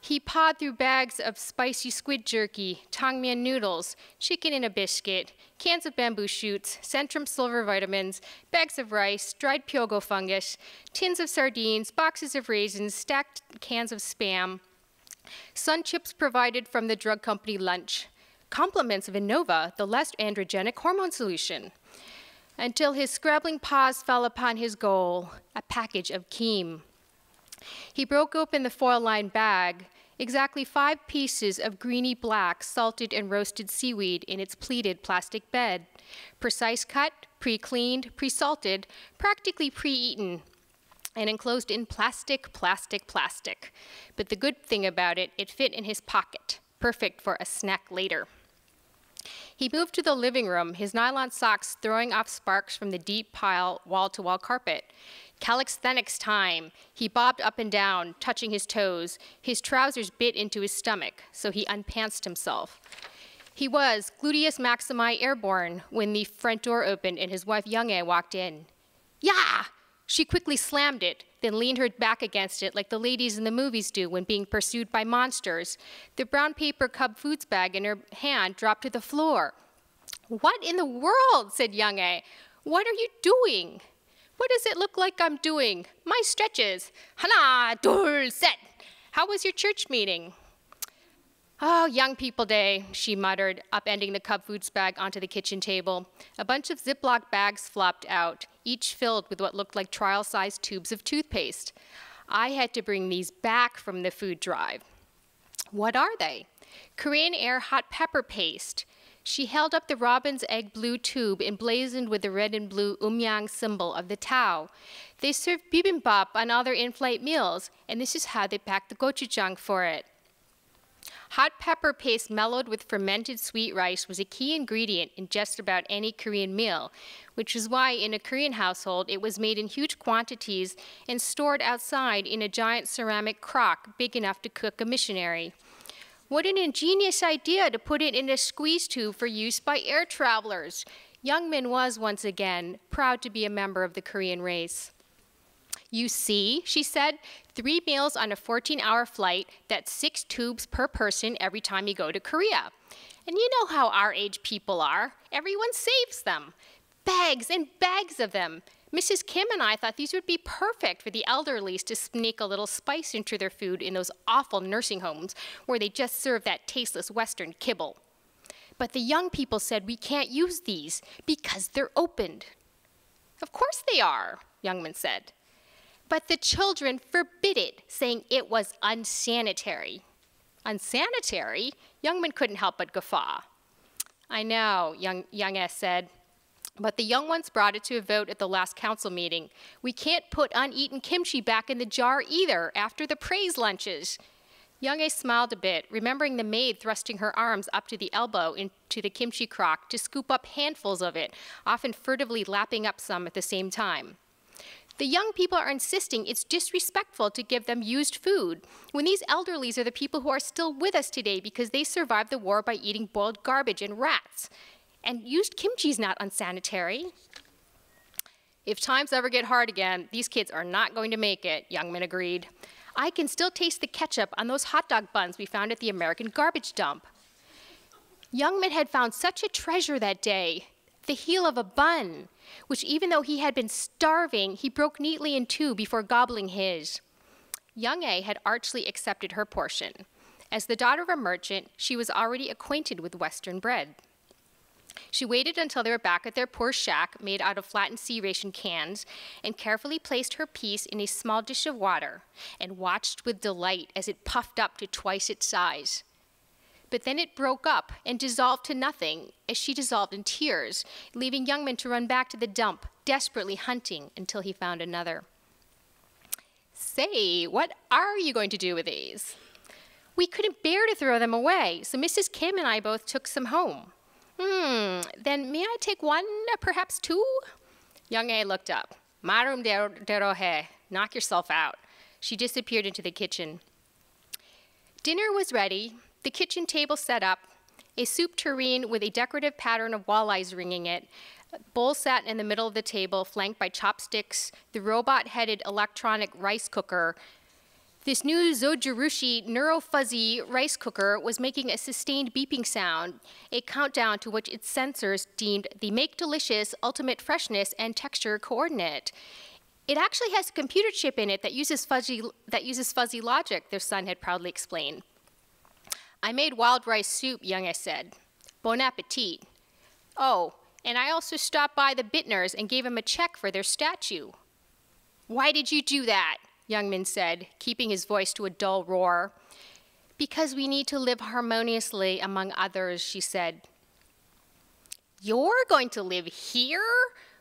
He pawed through bags of spicy squid jerky, tongmian noodles, chicken in a biscuit, cans of bamboo shoots, Centrum silver vitamins, bags of rice, dried pyogo fungus, tins of sardines, boxes of raisins, stacked cans of Spam, sun chips provided from the drug company lunch, compliments of Innova, the less androgenic hormone solution, until his scrabbling paws fell upon his goal, a package of keem. He broke open the foil-lined bag, exactly five pieces of greeny-black salted and roasted seaweed in its pleated plastic bed, precise cut, pre-cleaned, pre-salted, practically pre-eaten, and enclosed in plastic, plastic, plastic. But the good thing about it, it fit in his pocket, perfect for a snack later. He moved to the living room, his nylon socks throwing off sparks from the deep pile wall-to-wall carpet. Calisthenics time. He bobbed up and down, touching his toes. His trousers bit into his stomach, so he unpantsed himself. He was gluteus maximi airborne when the front door opened and his wife, Young Ae, walked in. Yeah! She quickly slammed it, then leaned her back against it like the ladies in the movies do when being pursued by monsters. The brown paper Cub Foods bag in her hand dropped to the floor. What in the world, said Young Ae. What are you doing? What does it look like I'm doing? My stretches. Hana, dul, set. How was your church meeting? Oh, Young People Day, she muttered, upending the Cub Foods bag onto the kitchen table. A bunch of Ziploc bags flopped out, each filled with what looked like trial-sized tubes of toothpaste. I had to bring these back from the food drive. What are they? Korean Air hot pepper paste. She held up the robin's egg blue tube emblazoned with the red and blue umyang symbol of the Tao. They serve bibimbap on all their in-flight meals, and this is how they pack the gochujang for it. Hot pepper paste mellowed with fermented sweet rice was a key ingredient in just about any Korean meal, which is why in a Korean household it was made in huge quantities and stored outside in a giant ceramic crock big enough to cook a missionary. What an ingenious idea to put it in a squeeze tube for use by air travelers. Youngman was, once again, proud to be a member of the Korean race. You see, she said, three meals on a fourteen hour flight, that's six tubes per person every time you go to Korea. And you know how our age people are. Everyone saves them. Bags and bags of them. Missus Kim and I thought these would be perfect for the elderly to sneak a little spice into their food in those awful nursing homes where they just serve that tasteless Western kibble. But the young people said we can't use these because they're opened. Of course they are, Youngman said. But the children forbid it, saying it was unsanitary. Unsanitary? Youngman couldn't help but guffaw. I know, Young, Young S said. But the young ones brought it to a vote at the last council meeting. We can't put uneaten kimchi back in the jar either after the praise lunches. Young Ae smiled a bit, remembering the maid thrusting her arms up to the elbow into the kimchi crock to scoop up handfuls of it, often furtively lapping up some at the same time. The young people are insisting it's disrespectful to give them used food, when these elderlies are the people who are still with us today because they survived the war by eating boiled garbage and rats. And used kimchi's not unsanitary. If times ever get hard again, these kids are not going to make it, Youngman agreed. I can still taste the ketchup on those hot dog buns we found at the American garbage dump. Youngman had found such a treasure that day, the heel of a bun, which even though he had been starving, he broke neatly in two before gobbling his. Young Ae had archly accepted her portion. As the daughter of a merchant, she was already acquainted with Western bread. She waited until they were back at their poor shack made out of flattened sea ration cans and carefully placed her piece in a small dish of water and watched with delight as it puffed up to twice its size. But then it broke up and dissolved to nothing as she dissolved in tears, leaving Youngman to run back to the dump, desperately hunting until he found another. Say, what are you going to do with these? We couldn't bear to throw them away, so Missus Kim and I both took some home. Hmm, then may I take one, perhaps two? Young Ae looked up. Marum derohe, knock yourself out. She disappeared into the kitchen. Dinner was ready, the kitchen table set up, a soup tureen with a decorative pattern of walleyes ringing it. A bowl sat in the middle of the table, flanked by chopsticks, the robot-headed electronic rice cooker. This new Zojirushi neurofuzzy rice cooker was making a sustained beeping sound, a countdown to which its sensors deemed the make delicious ultimate freshness and texture coordinate. It actually has a computer chip in it that uses fuzzy, that uses fuzzy logic, their son had proudly explained. I made wild rice soup, Young Ae said. Bon appetit. Oh, and I also stopped by the Bittners and gave them a check for their statue. Why did you do that? Youngman said, keeping his voice to a dull roar. Because we need to live harmoniously among others, she said. You're going to live here?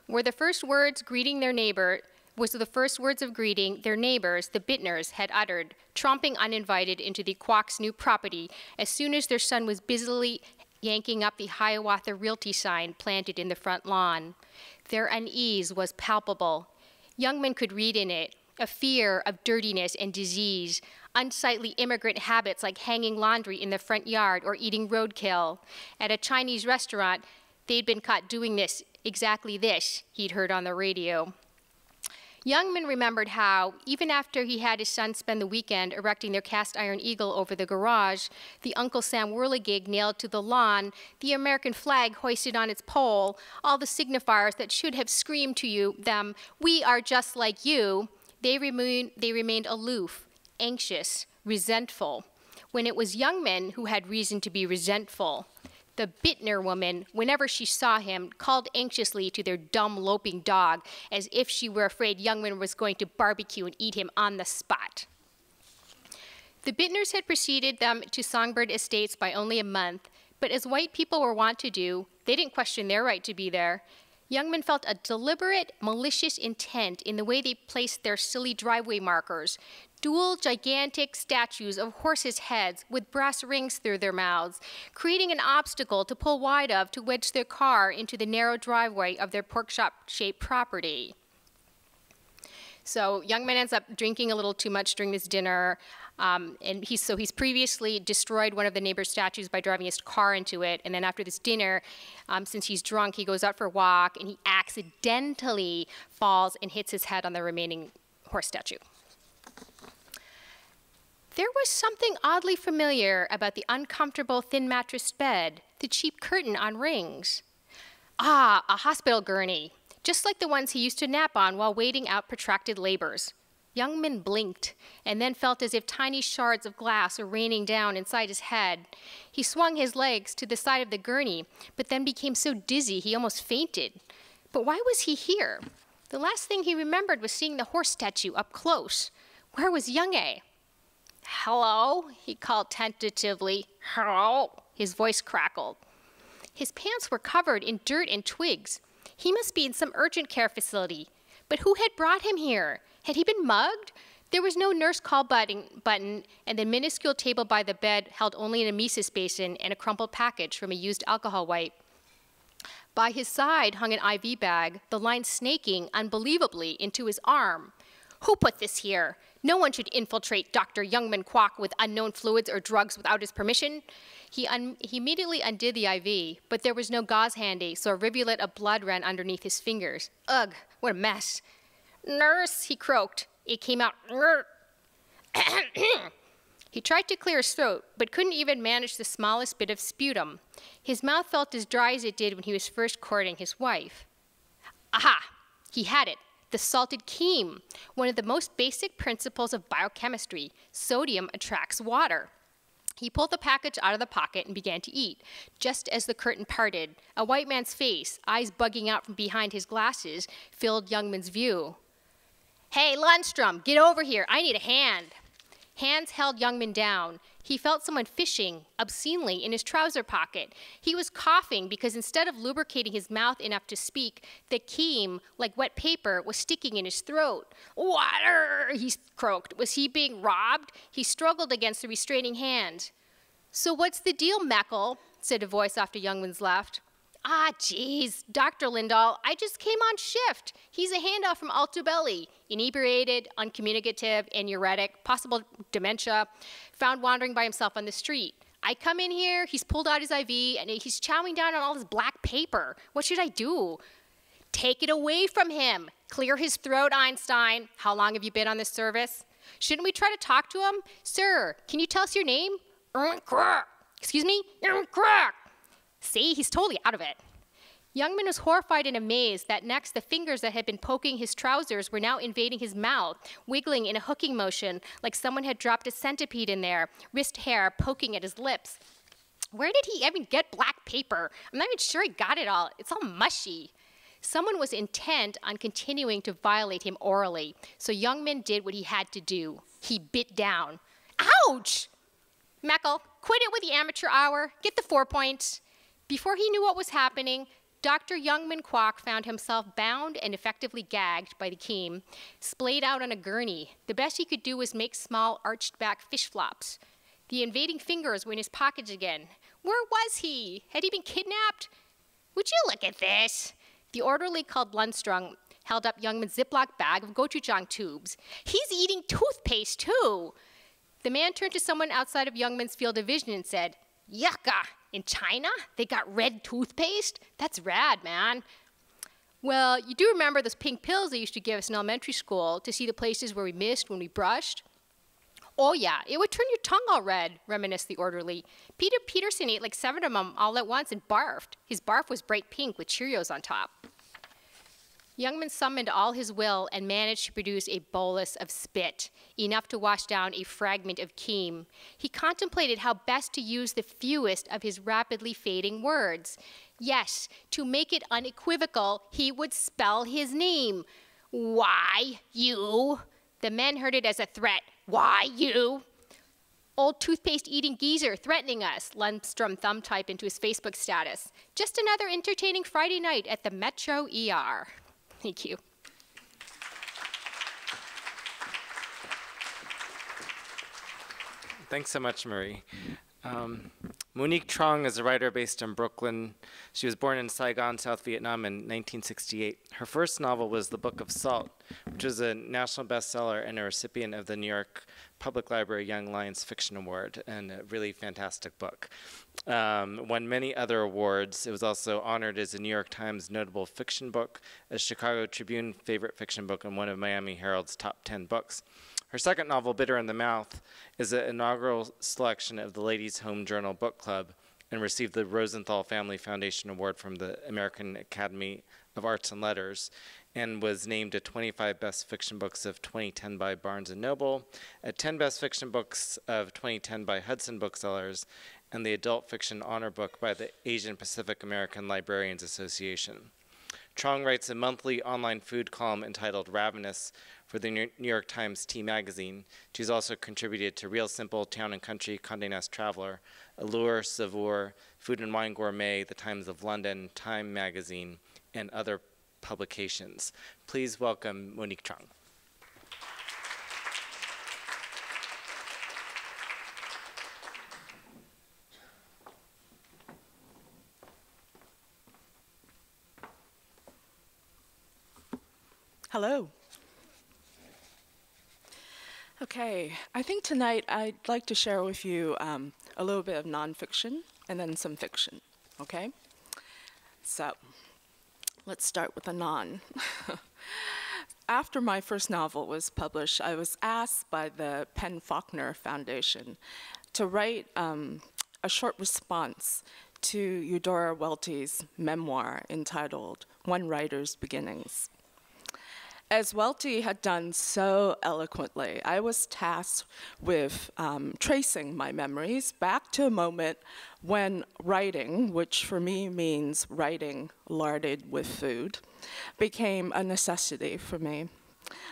Were the first words greeting their neighbor, was the first words of greeting their neighbors, the Bittners, had uttered, tromping uninvited into the Kwok's new property as soon as their son was busily yanking up the Hiawatha Realty sign planted in the front lawn. Their unease was palpable. Youngman could read in it a fear of dirtiness and disease, unsightly immigrant habits like hanging laundry in the front yard or eating roadkill. At a Chinese restaurant, they'd been caught doing this, exactly this, he'd heard on the radio. Youngman remembered how, even after he had his son spend the weekend erecting their cast iron eagle over the garage, the Uncle Sam whirligig nailed to the lawn, the American flag hoisted on its pole, all the signifiers that should have screamed to you them, "We are just like you," they, remain, they remained aloof, anxious, resentful, when it was Youngman who had reason to be resentful. The Bittner woman, whenever she saw him, called anxiously to their dumb, loping dog, as if she were afraid Youngman was going to barbecue and eat him on the spot. The Bittners had preceded them to Songbird Estates by only a month, but as white people were wont to do, they didn't question their right to be there. Youngman felt a deliberate, malicious intent in the way they placed their silly driveway markers, dual gigantic statues of horses' heads with brass rings through their mouths, creating an obstacle to pull wide of to wedge their car into the narrow driveway of their pork shop-shaped property. So Youngman ends up drinking a little too much during this dinner, um, and he's, so he's previously destroyed one of the neighbor's statues by driving his car into it, and then after this dinner, um, since he's drunk, he goes out for a walk, and he accidentally falls and hits his head on the remaining horse statue. There was something oddly familiar about the uncomfortable thin mattress bed, the cheap curtain on rings. Ah, a hospital gurney, just like the ones he used to nap on while waiting out protracted labors. Youngman blinked and then felt as if tiny shards of glass were raining down inside his head. He swung his legs to the side of the gurney, but then became so dizzy he almost fainted. But why was he here? The last thing he remembered was seeing the horse statue up close. Where was Young Ae? "Hello," he called tentatively. "Hello?" His voice crackled. His pants were covered in dirt and twigs. He must be in some urgent care facility. But who had brought him here? Had he been mugged? There was no nurse call button, and the minuscule table by the bed held only an emesis basin and a crumpled package from a used alcohol wipe. By his side hung an I V bag, the line snaking unbelievably into his arm. "Who put this here? No one should infiltrate Doctor Youngman Kwok with unknown fluids or drugs without his permission." He, un he immediately undid the I V, but there was no gauze handy, so a rivulet of blood ran underneath his fingers. Ugh, what a mess. "Nurse," he croaked. It came out. He tried to clear his throat, but couldn't even manage the smallest bit of sputum. His mouth felt as dry as it did when he was first courting his wife. Aha, he had it. The salted keem, one of the most basic principles of biochemistry. Sodium attracts water. He pulled the package out of the pocket and began to eat. Just as the curtain parted, a white man's face, eyes bugging out from behind his glasses, filled Youngman's view. "Hey, Lundstrom, get over here. I need a hand." Hands held Youngman down. He felt someone fishing obscenely in his trouser pocket. He was coughing because instead of lubricating his mouth enough to speak, the keem, like wet paper, was sticking in his throat. "Water," he croaked. Was he being robbed? He struggled against the restraining hand. "So what's the deal, Meckel?" said a voice off to Youngman's left. "Ah, geez, Doctor Lindahl, I just came on shift. He's a handoff from Altobelli. Inebriated, uncommunicative, and uretic, possible dementia, found wandering by himself on the street. I come in here, he's pulled out his I V, and he's chowing down on all this black paper. What should I do?" "Take it away from him. Clear his throat, Einstein. How long have you been on this service? Shouldn't we try to talk to him? Sir, can you tell us your name?" "Excuse me?" "See, he's totally out of it." Youngman was horrified and amazed that next the fingers that had been poking his trousers were now invading his mouth, wiggling in a hooking motion, like someone had dropped a centipede in there, wrist hair poking at his lips. Where did he even get black paper? I'm not even sure he got it all. It's all mushy. Someone was intent on continuing to violate him orally, so Youngman did what he had to do. He bit down. "Ouch! Meckel, quit it with the amateur hour. Get the four points." Before he knew what was happening, Doctor Youngman Kwok found himself bound and effectively gagged by the keem, splayed out on a gurney. The best he could do was make small, arched-back fish flops. The invading fingers were in his pockets again. Where was he? Had he been kidnapped? Would you look at this? The orderly called Lundström held up Youngman's Ziploc bag of gochujang tubes. He's eating toothpaste too. The man turned to someone outside of Youngman's field of vision and said, "Yucca, in China, they got red toothpaste? That's rad, man." Well, you do remember those pink pills they used to give us in elementary school to see the places where we missed when we brushed? Oh yeah, it would turn your tongue all red, reminisced the orderly. Peter Peterson ate like seven of them all at once and barfed. His barf was bright pink with Cheerios on top. Youngman summoned all his will and managed to produce a bolus of spit, enough to wash down a fragment of keem. He contemplated how best to use the fewest of his rapidly fading words. Yes, to make it unequivocal, he would spell his name. Why you? The men heard it as a threat. Why you? Old toothpaste-eating geezer threatening us, Lundström thumb-typed into his Facebook status. Just another entertaining Friday night at the Metro E R. Thank you. Thanks so much, Marie. Um, Monique Truong is a writer based in Brooklyn. She was born in Saigon, South Vietnam in nineteen sixty-eight. Her first novel was The Book of Salt, which was a national bestseller and a recipient of the New York Public Library Young Lions Fiction Award, and a really fantastic book. Um, won many other awards. It was also honored as a New York Times notable fiction book, a Chicago Tribune favorite fiction book, and one of Miami Herald's top ten books. Her second novel, Bitter in the Mouth, is an inaugural selection of the Ladies' Home Journal Book Club and received the Rosenthal Family Foundation Award from the American Academy of Arts and Letters, and was named a twenty-five Best Fiction Books of twenty ten by Barnes and Noble, a ten Best Fiction Books of twenty ten by Hudson Booksellers, and the Adult Fiction Honor Book by the Asian Pacific American Librarians Association. Truong writes a monthly online food column entitled Ravenous for the New York Times Tea Magazine. She's also contributed to Real Simple, Town and Country, Condé Nast Traveler, Allure, Savour, Food and Wine Gourmet, The Times of London, Time Magazine, and other publications. Please welcome Monique Truong. Hello. Okay, I think tonight I'd like to share with you um, a little bit of nonfiction and then some fiction, okay? So, let's start with a non. After my first novel was published, I was asked by the Penn Faulkner Foundation to write um, a short response to Eudora Welty's memoir entitled One Writer's Beginnings. As Welty had done so eloquently, I was tasked with um, tracing my memories back to a moment when writing, which for me means writing larded with food, became a necessity for me.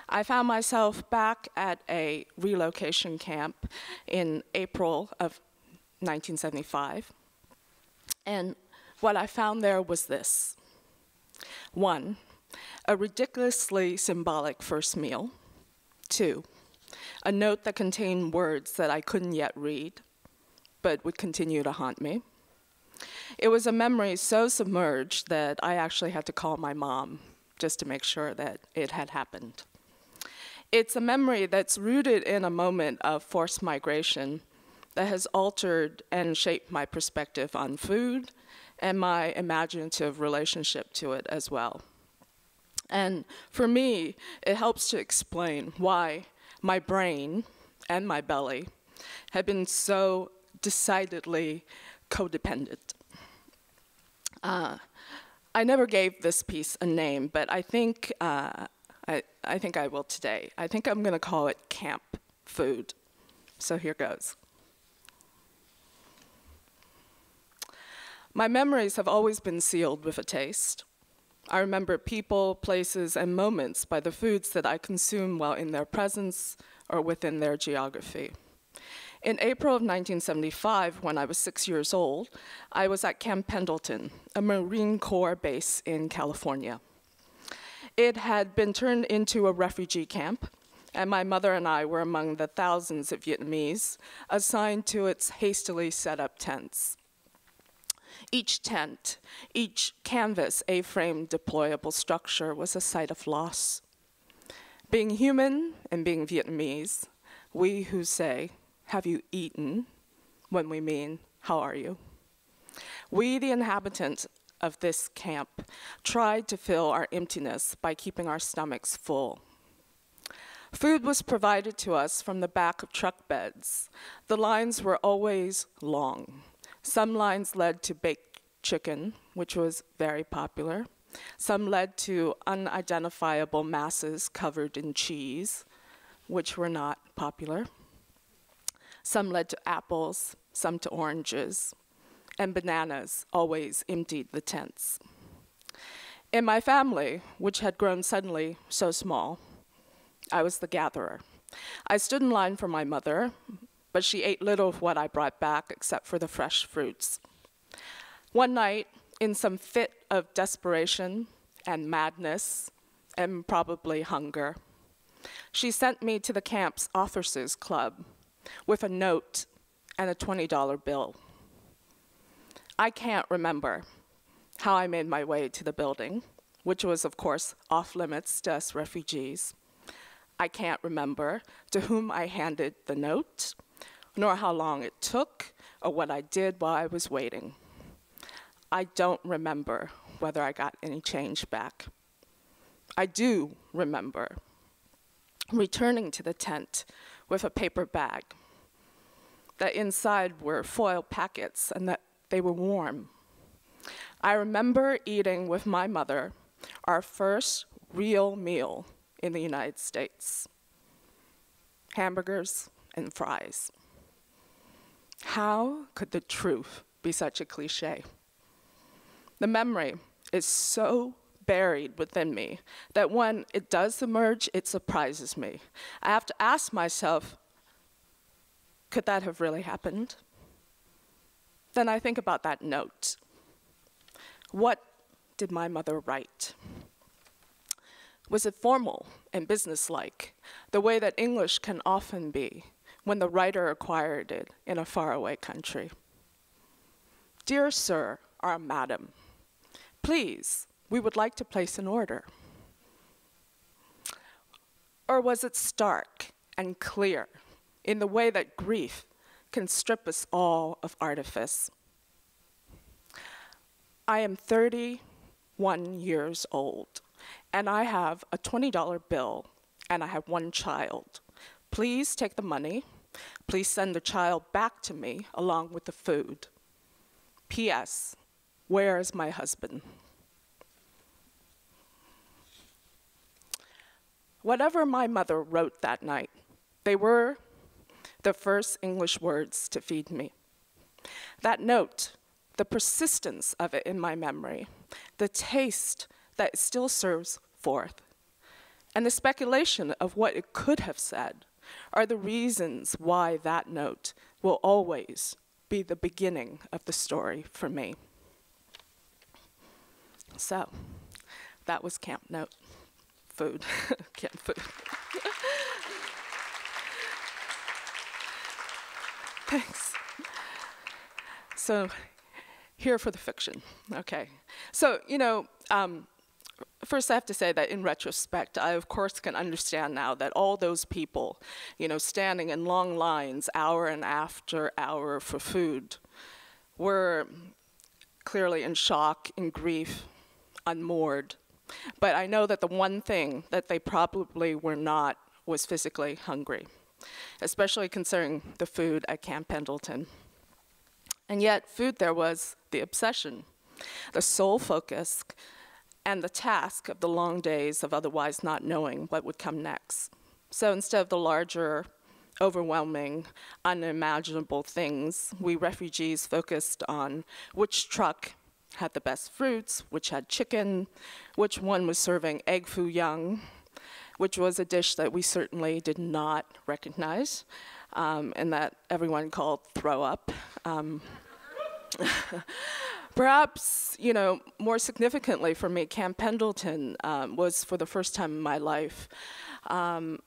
I found myself back at a relocation camp in April of nineteen seventy-five, and what I found there was this. One, a ridiculously symbolic first meal. Two, a note that contained words that I couldn't yet read, but would continue to haunt me. It was a memory so submerged that I actually had to call my mom just to make sure that it had happened. It's a memory that's rooted in a moment of forced migration that has altered and shaped my perspective on food and my imaginative relationship to it as well. And for me, it helps to explain why my brain and my belly have been so decidedly codependent. Uh, I never gave this piece a name, but I think, uh, I, I think I will today. I think I'm gonna call it Camp Food. So here goes. My memories have always been sealed with a taste. I remember people, places, and moments by the foods that I consume while in their presence or within their geography. In April of nineteen seventy-five, when I was six years old, I was at Camp Pendleton, a Marine Corps base in California. It had been turned into a refugee camp, and my mother and I were among the thousands of Vietnamese assigned to its hastily set up tents. Each tent, each canvas, A-frame deployable structure was a site of loss. Being human and being Vietnamese, we who say, "Have you eaten?" when we mean, "How are you?" We, the inhabitants of this camp, tried to fill our emptiness by keeping our stomachs full. Food was provided to us from the back of truck beds. The lines were always long. Some lines led to baked chicken, which was very popular. Some led to unidentifiable masses covered in cheese, which were not popular. Some led to apples, some to oranges, and bananas always emptied the tents. In my family, which had grown suddenly so small, I was the gatherer. I stood in line for my mother, but she ate little of what I brought back except for the fresh fruits. One night, in some fit of desperation and madness, and probably hunger, she sent me to the camp's officers' club with a note and a twenty dollar bill. I can't remember how I made my way to the building, which was, of course, off limits to us refugees. I can't remember to whom I handed the note, nor how long it took, or what I did while I was waiting. I don't remember whether I got any change back. I do remember returning to the tent with a paper bag. The inside were foil packets and that they were warm. I remember eating with my mother our first real meal in the United States. Hamburgers and fries. How could the truth be such a cliche? The memory is so buried within me that when it does emerge, it surprises me. I have to ask myself, could that have really happened? Then I think about that note. What did my mother write? Was it formal and businesslike, the way that English can often be when the writer acquired it in a faraway country? Dear sir or madam, please, we would like to place an order. Or was it stark and clear in the way that grief can strip us all of artifice? I am thirty-one years old. And I have a twenty dollar bill, and I have one child. Please take the money. Please send the child back to me along with the food. P S. Where is my husband? Whatever my mother wrote that night, they were the first English words to feed me. That note, the persistence of it in my memory, the taste that still serves forth, and the speculation of what it could have said are the reasons why that note will always be the beginning of the story for me. So, that was camp note, food, camp food. Thanks. So, here for the fiction, okay. So, you know, um, first, I have to say that in retrospect, I of course can understand now that all those people, you know, standing in long lines, hour and after hour for food, were clearly in shock, in grief, unmoored. But I know that the one thing that they probably were not was physically hungry, especially considering the food at Camp Pendleton. And yet, food there was the obsession, the sole focus, and the task of the long days of otherwise not knowing what would come next. So instead of the larger, overwhelming, unimaginable things, we refugees focused on which truck had the best fruits, which had chicken, which one was serving egg foo young, which was a dish that we certainly did not recognize, um, and that everyone called throw up. Um, Perhaps, you know, more significantly for me, Camp Pendleton um, was, for the first time in my life, um,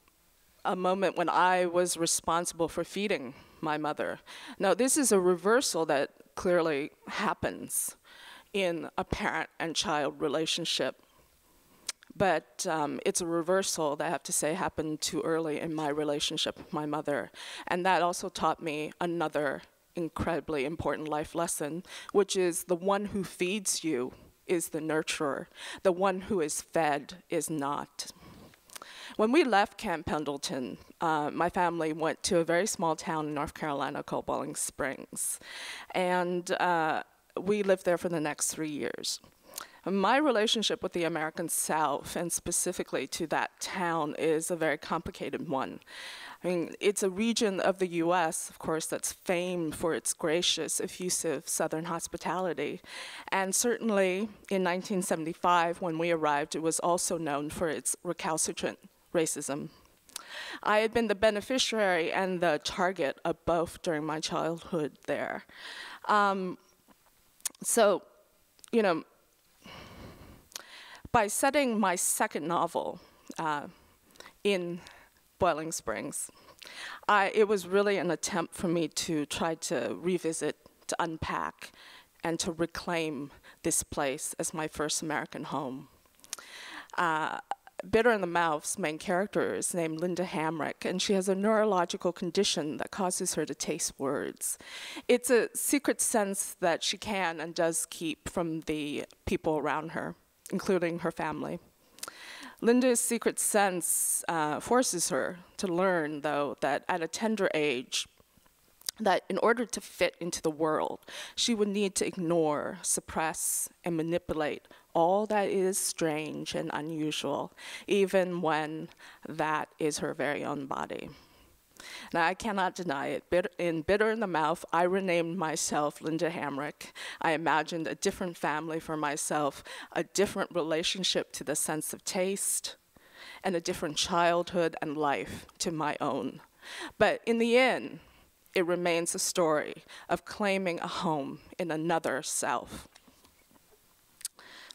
a moment when I was responsible for feeding my mother. Now, this is a reversal that clearly happens in a parent and child relationship. But um, it's a reversal that I have to say happened too early in my relationship with my mother. And that also taught me another incredibly important life lesson, which is the one who feeds you is the nurturer. The one who is fed is not. When we left Camp Pendleton, uh, my family went to a very small town in North Carolina called Bowling Springs. And uh, we lived there for the next three years. My relationship with the American South, and specifically to that town, is a very complicated one. I mean, it's a region of the U S, of course, that's famed for its gracious, effusive Southern hospitality. And certainly in nineteen seventy-five, when we arrived, it was also known for its recalcitrant racism. I had been the beneficiary and the target of both during my childhood there. Um, so, you know, by setting my second novel uh, in Boiling Springs, I, it was really an attempt for me to try to revisit, to unpack, and to reclaim this place as my first American home. Uh, Bitter in the Mouth's main character is named Linda Hamrick, and she has a neurological condition that causes her to taste words. It's a secret sense that she can and does keep from the people around her, including her family. Linda's secret sense uh, forces her to learn, though, that at a tender age, that in order to fit into the world, she would need to ignore, suppress, and manipulate all that is strange and unusual, even when that is her very own body. Now, I cannot deny it. Bitter, in Bitter in the Mouth, I renamed myself Linda Hamrick. I imagined a different family for myself, a different relationship to the sense of taste, and a different childhood and life to my own. But in the end, it remains a story of claiming a home in another self.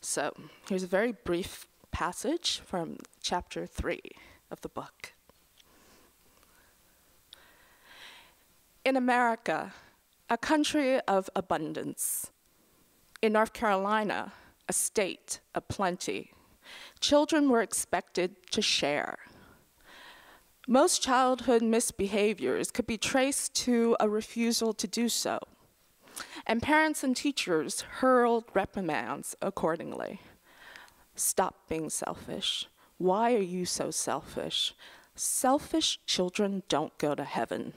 So here's a very brief passage from chapter three of the book. In America, a country of abundance. In North Carolina, a state of plenty. Children were expected to share. Most childhood misbehaviors could be traced to a refusal to do so, and parents and teachers hurled reprimands accordingly. Stop being selfish. Why are you so selfish? Selfish children don't go to heaven.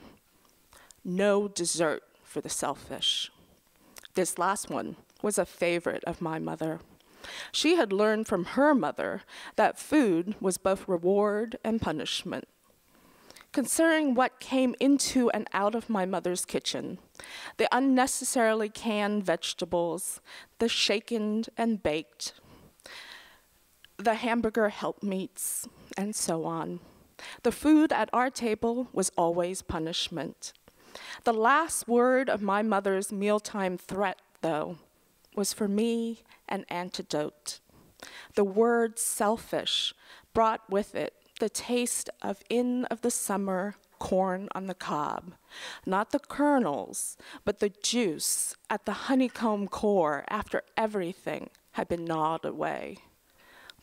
No dessert for the selfish. This last one was a favorite of my mother. She had learned from her mother that food was both reward and punishment. Considering what came into and out of my mother's kitchen, the unnecessarily canned vegetables, the shaken and baked, the hamburger helpmeets, and so on, the food at our table was always punishment. The last word of my mother's mealtime threat, though, was for me an antidote. The word selfish brought with it the taste of in of the summer corn on the cob, not the kernels, but the juice at the honeycomb core after everything had been gnawed away.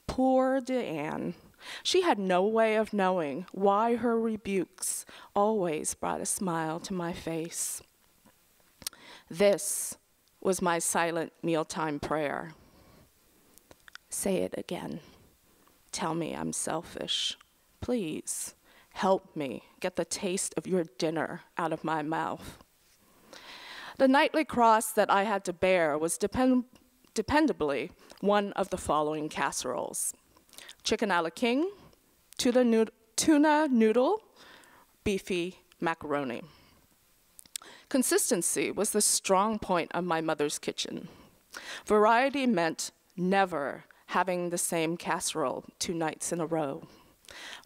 Poor Diane. She had no way of knowing why her rebukes always brought a smile to my face. This was my silent mealtime prayer. Say it again. Tell me I'm selfish. Please help me get the taste of your dinner out of my mouth. The nightly cross that I had to bear was depend dependably one of the following casseroles: chicken a la king, tuna noodle, beefy macaroni. Consistency was the strong point of my mother's kitchen. Variety meant never having the same casserole two nights in a row.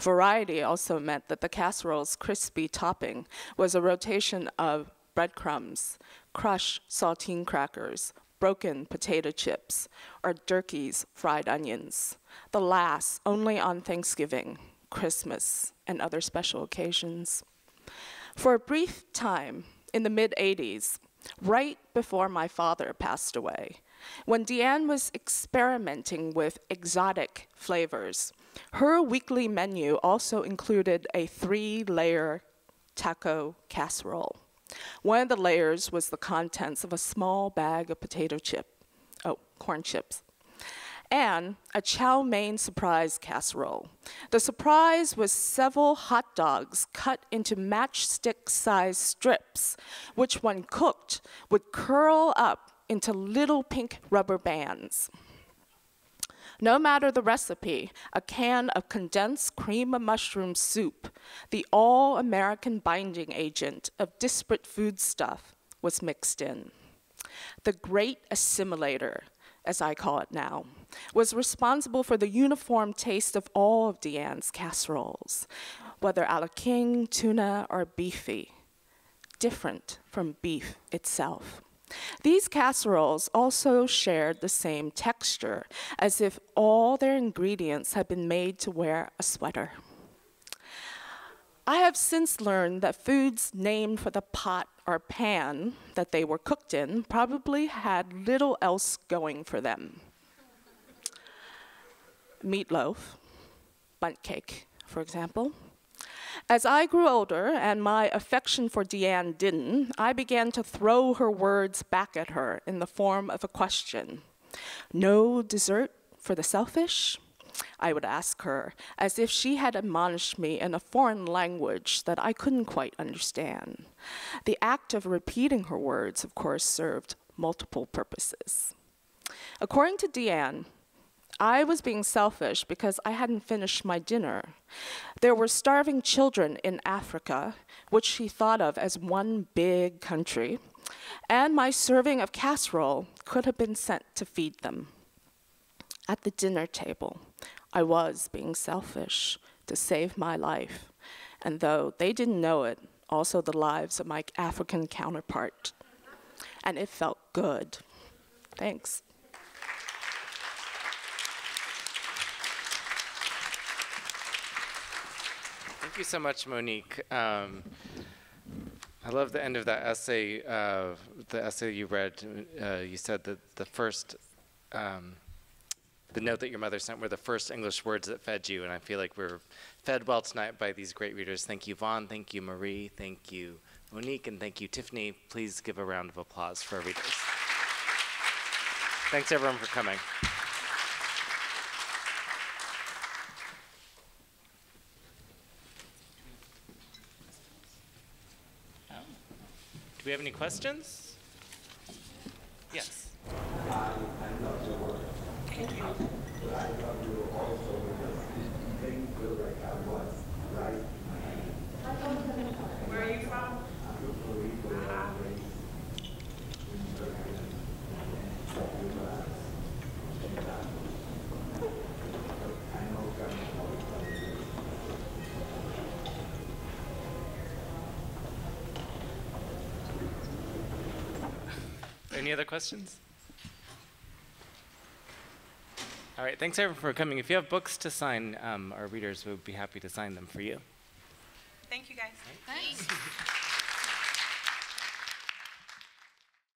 Variety also meant that the casserole's crispy topping was a rotation of breadcrumbs, crushed saltine crackers, broken potato chips, or Durkee's fried onions, the last only on Thanksgiving, Christmas, and other special occasions. For a brief time in the mid eighties, right before my father passed away. When Deanne was experimenting with exotic flavors, her weekly menu also included a three-layer taco casserole. One of the layers was the contents of a small bag of potato chip, oh, corn chips, and a chow mein surprise casserole. The surprise was several hot dogs cut into matchstick-sized strips, which when cooked would curl up into little pink rubber bands. No matter the recipe, a can of condensed cream of mushroom soup, the all-American binding agent of disparate foodstuff, was mixed in. The Great Assimilator, as I call it now, was responsible for the uniform taste of all of Deanne's casseroles, whether a la king, tuna, or beefy, different from beef itself. These casseroles also shared the same texture, as if all their ingredients had been made to wear a sweater. I have since learned that foods named for the pot or pan that they were cooked in probably had little else going for them. Meatloaf, bundt cake, for example. As I grew older and my affection for Deanne didn't, I began to throw her words back at her in the form of a question. "No dessert for the selfish?" I would ask her, as if she had admonished me in a foreign language that I couldn't quite understand. The act of repeating her words, of course, served multiple purposes. According to Deanne, I was being selfish because I hadn't finished my dinner. There were starving children in Africa, which she thought of as one big country, and my serving of casserole could have been sent to feed them. At the dinner table, I was being selfish to save my life, and though they didn't know it, also the lives of my African counterpart. And it felt good. Thanks. Thank you so much, Monique. Um, I love the end of that essay, uh, the essay you read. Uh, you said that the first, um, the note that your mother sent were the first English words that fed you, and I feel like we're fed well tonight by these great readers. Thank you, Vaughn. Thank you, Marie. Thank you, Monique. And thank you, Tiffany. Please give a round of applause for our readers. Thanks, everyone, for coming. Do we have any questions? Yes. I, I love your work. Thank you. But I love you also because it didn't feel like I was right in my hand. Where are you from? I'm Any other questions? All right, thanks everyone for coming. If you have books to sign, um, our readers would be happy to sign them for you. Thank you, guys. Thanks. Thanks.